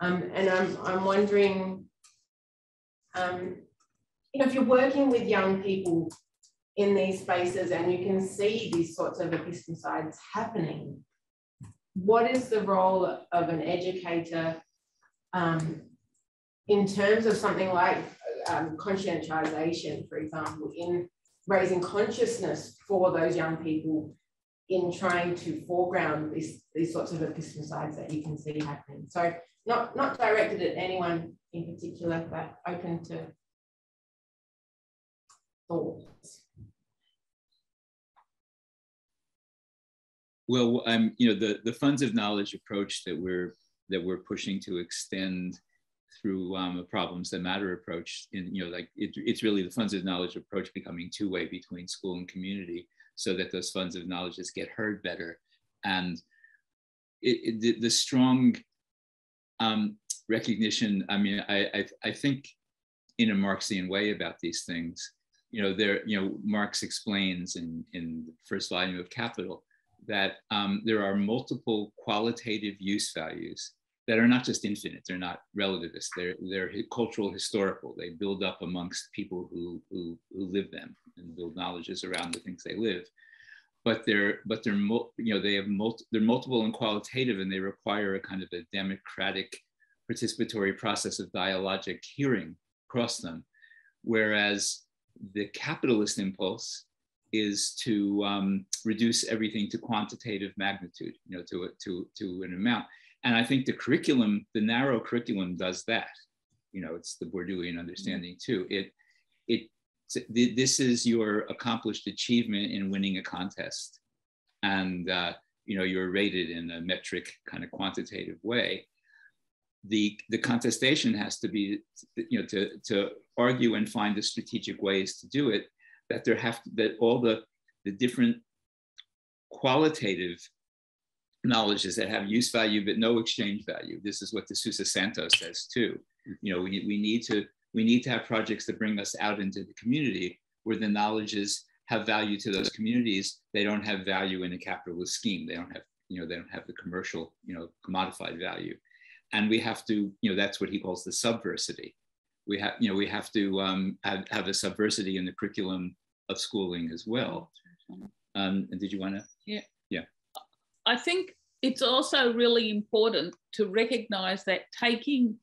Um, and I'm, I'm wondering, um, you know, if you're working with young people in these spaces and you can see these sorts of episticides happening, what is the role of an educator um, in terms of something like um, conscientisation, for example, in raising consciousness for those young people in trying to foreground this, these sorts of episticides that you can see happening? So not, not directed at anyone in particular, but open to thoughts. Well, um, you know, the, the funds of knowledge approach that we're, that we're pushing to extend through um, a problems that matter approach, in, you know, like it, it's really the funds of knowledge approach becoming two-way between school and community, so that those funds of knowledge get heard better. And it, it, the, the strong um, recognition, I mean, I, I, I think in a Marxian way about these things, you know, there, you know, Marx explains in, in the first volume of Capital that um, there are multiple qualitative use values that are not just infinite, they're not relativist, they're, they're cultural historical, they build up amongst people who, who, who live them and build knowledges around the things they live. But they're, but they're you know, they have multi, they're multiple and qualitative, and they require a kind of a democratic participatory process of dialogic hearing across them. Whereas the capitalist impulse is to um, reduce everything to quantitative magnitude, you know, to, to, to an amount. And I think the curriculum, the narrow curriculum does that. You know, it's the Bourdieuian understanding too. It, it, this is your accomplished achievement in winning a contest. And, uh, you know, you're rated in a metric kind of quantitative way. The, the contestation has to be, you know, to, to argue and find the strategic ways to do it, that there have to, that all the, the different qualitative knowledges that have use value but no exchange value. This is what the Sousa Santos says too. You know, we, we need to we need to have projects that bring us out into the community where the knowledges have value to those communities. They don't have value in a capitalist scheme. They don't have, you know, they don't have the commercial, you know, commodified value. And we have to, you know, that's what he calls the subversity. We have, you know, we have to um, have, have a subversity in the curriculum of schooling as well. Um, and did you want to? Yeah. Yeah. I think it's also really important to recognise that taking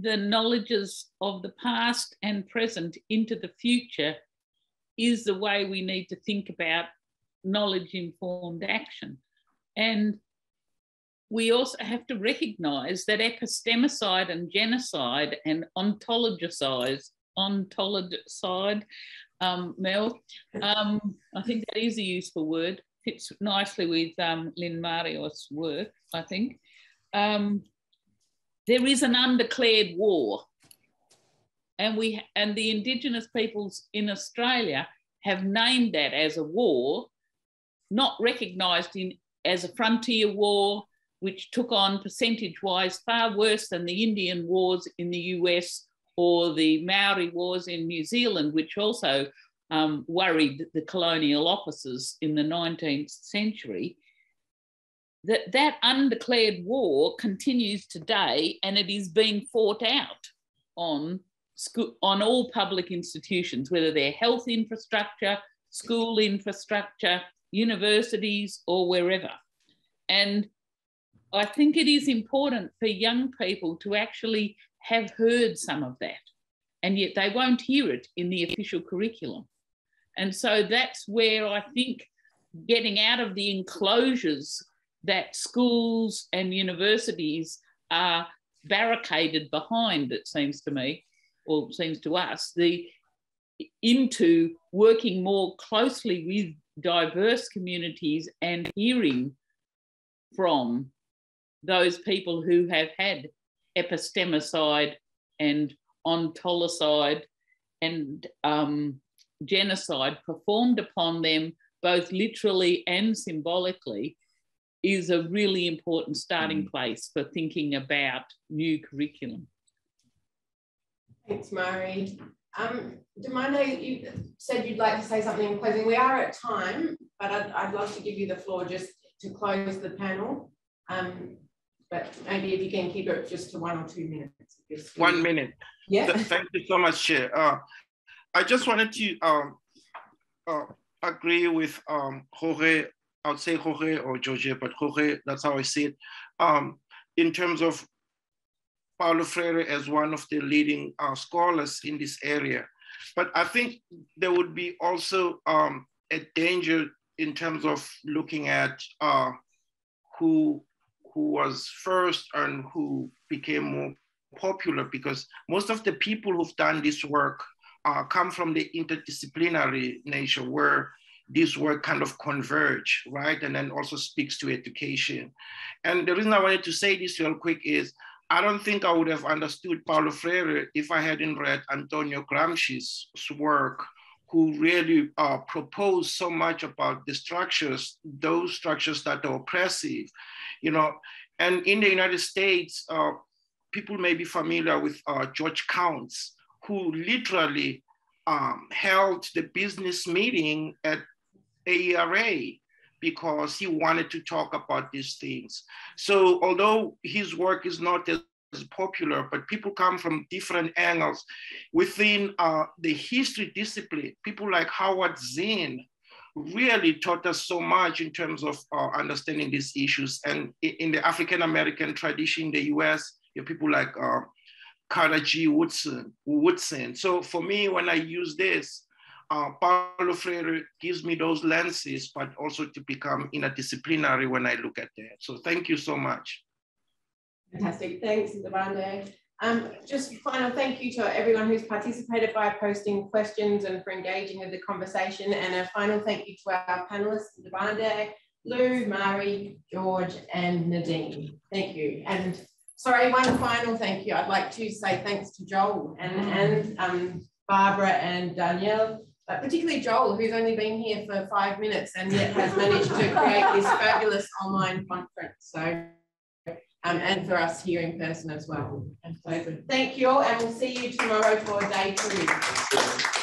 the knowledges of the past and present into the future is the way we need to think about knowledge-informed action. And we also have to recognise that epistemicide and genocide and ontologicide, ontologicide, um, Mel, um, I think that is a useful word, fits nicely with um, Lynn Mario's work, I think. Um, there is an undeclared war, and we and the Indigenous peoples in Australia have named that as a war, not recognised in as a frontier war, which took on percentage-wise far worse than the Indian wars in the U S or the Maori wars in New Zealand, which also um, worried the colonial officers in the nineteenth century. That, that undeclared war continues today, and it is being fought out on, school, on all public institutions, whether they're health infrastructure, school infrastructure, universities, or wherever. And I think it is important for young people to actually have heard some of that, and yet they won't hear it in the official curriculum. And so that's where I think getting out of the enclosures that schools and universities are barricaded behind, it seems to me, or seems to us, the, into working more closely with diverse communities and hearing from those people who have had epistemicide and ontologicide and um, genocide performed upon them, both literally and symbolically, is a really important starting mm. place for thinking about new curriculum. Thanks, Marie. Um, Ndimande, you said you'd like to say something in closing. We are at time, but I'd, I'd love to give you the floor just to close the panel. Um, but maybe if you can keep it just to one or two minutes. Just one minute. Yeah. Thank you so much, Chair. Uh, I just wanted to um, uh, agree with um, Jorge. I would say Jorge or Jorge, but Jorge, that's how I see it. Um, in terms of Paulo Freire as one of the leading uh, scholars in this area. But I think there would be also um, a danger in terms of looking at uh, who, who was first and who became more popular, because most of the people who've done this work uh, come from the interdisciplinary nature where this work kind of converge, right? And then also speaks to education. And the reason I wanted to say this real quick is, I don't think I would have understood Paulo Freire if I hadn't read Antonio Gramsci's work, who really uh, proposed so much about the structures, those structures that are oppressive, you know. And in the United States, uh, people may be familiar with uh, George Counts, who literally um, held the business meeting at A E R A because he wanted to talk about these things. So although his work is not as popular, but people come from different angles. Within uh, the history discipline, people like Howard Zinn really taught us so much in terms of uh, understanding these issues. And in the African-American tradition in the U S, you have people like uh, Carter G. Woodson, Woodson. So for me, when I use this, Uh, Paulo Freire gives me those lenses, but also to become interdisciplinary when I look at that. So thank you so much. Fantastic, thanks, Ndimande. Um, just final thank you to everyone who's participated by posting questions and for engaging with the conversation. And a final thank you to our panelists, Ndimande, Lou, Marie, George, and Nadeem. Thank you. And sorry, one final thank you. I'd like to say thanks to Joel and, and um, Barbara and Danielle. But particularly Joel, who's only been here for five minutes and yet has managed to create this fabulous online conference. So, um, and for us here in person as well. And so, thank you all, and we'll see you tomorrow for day two.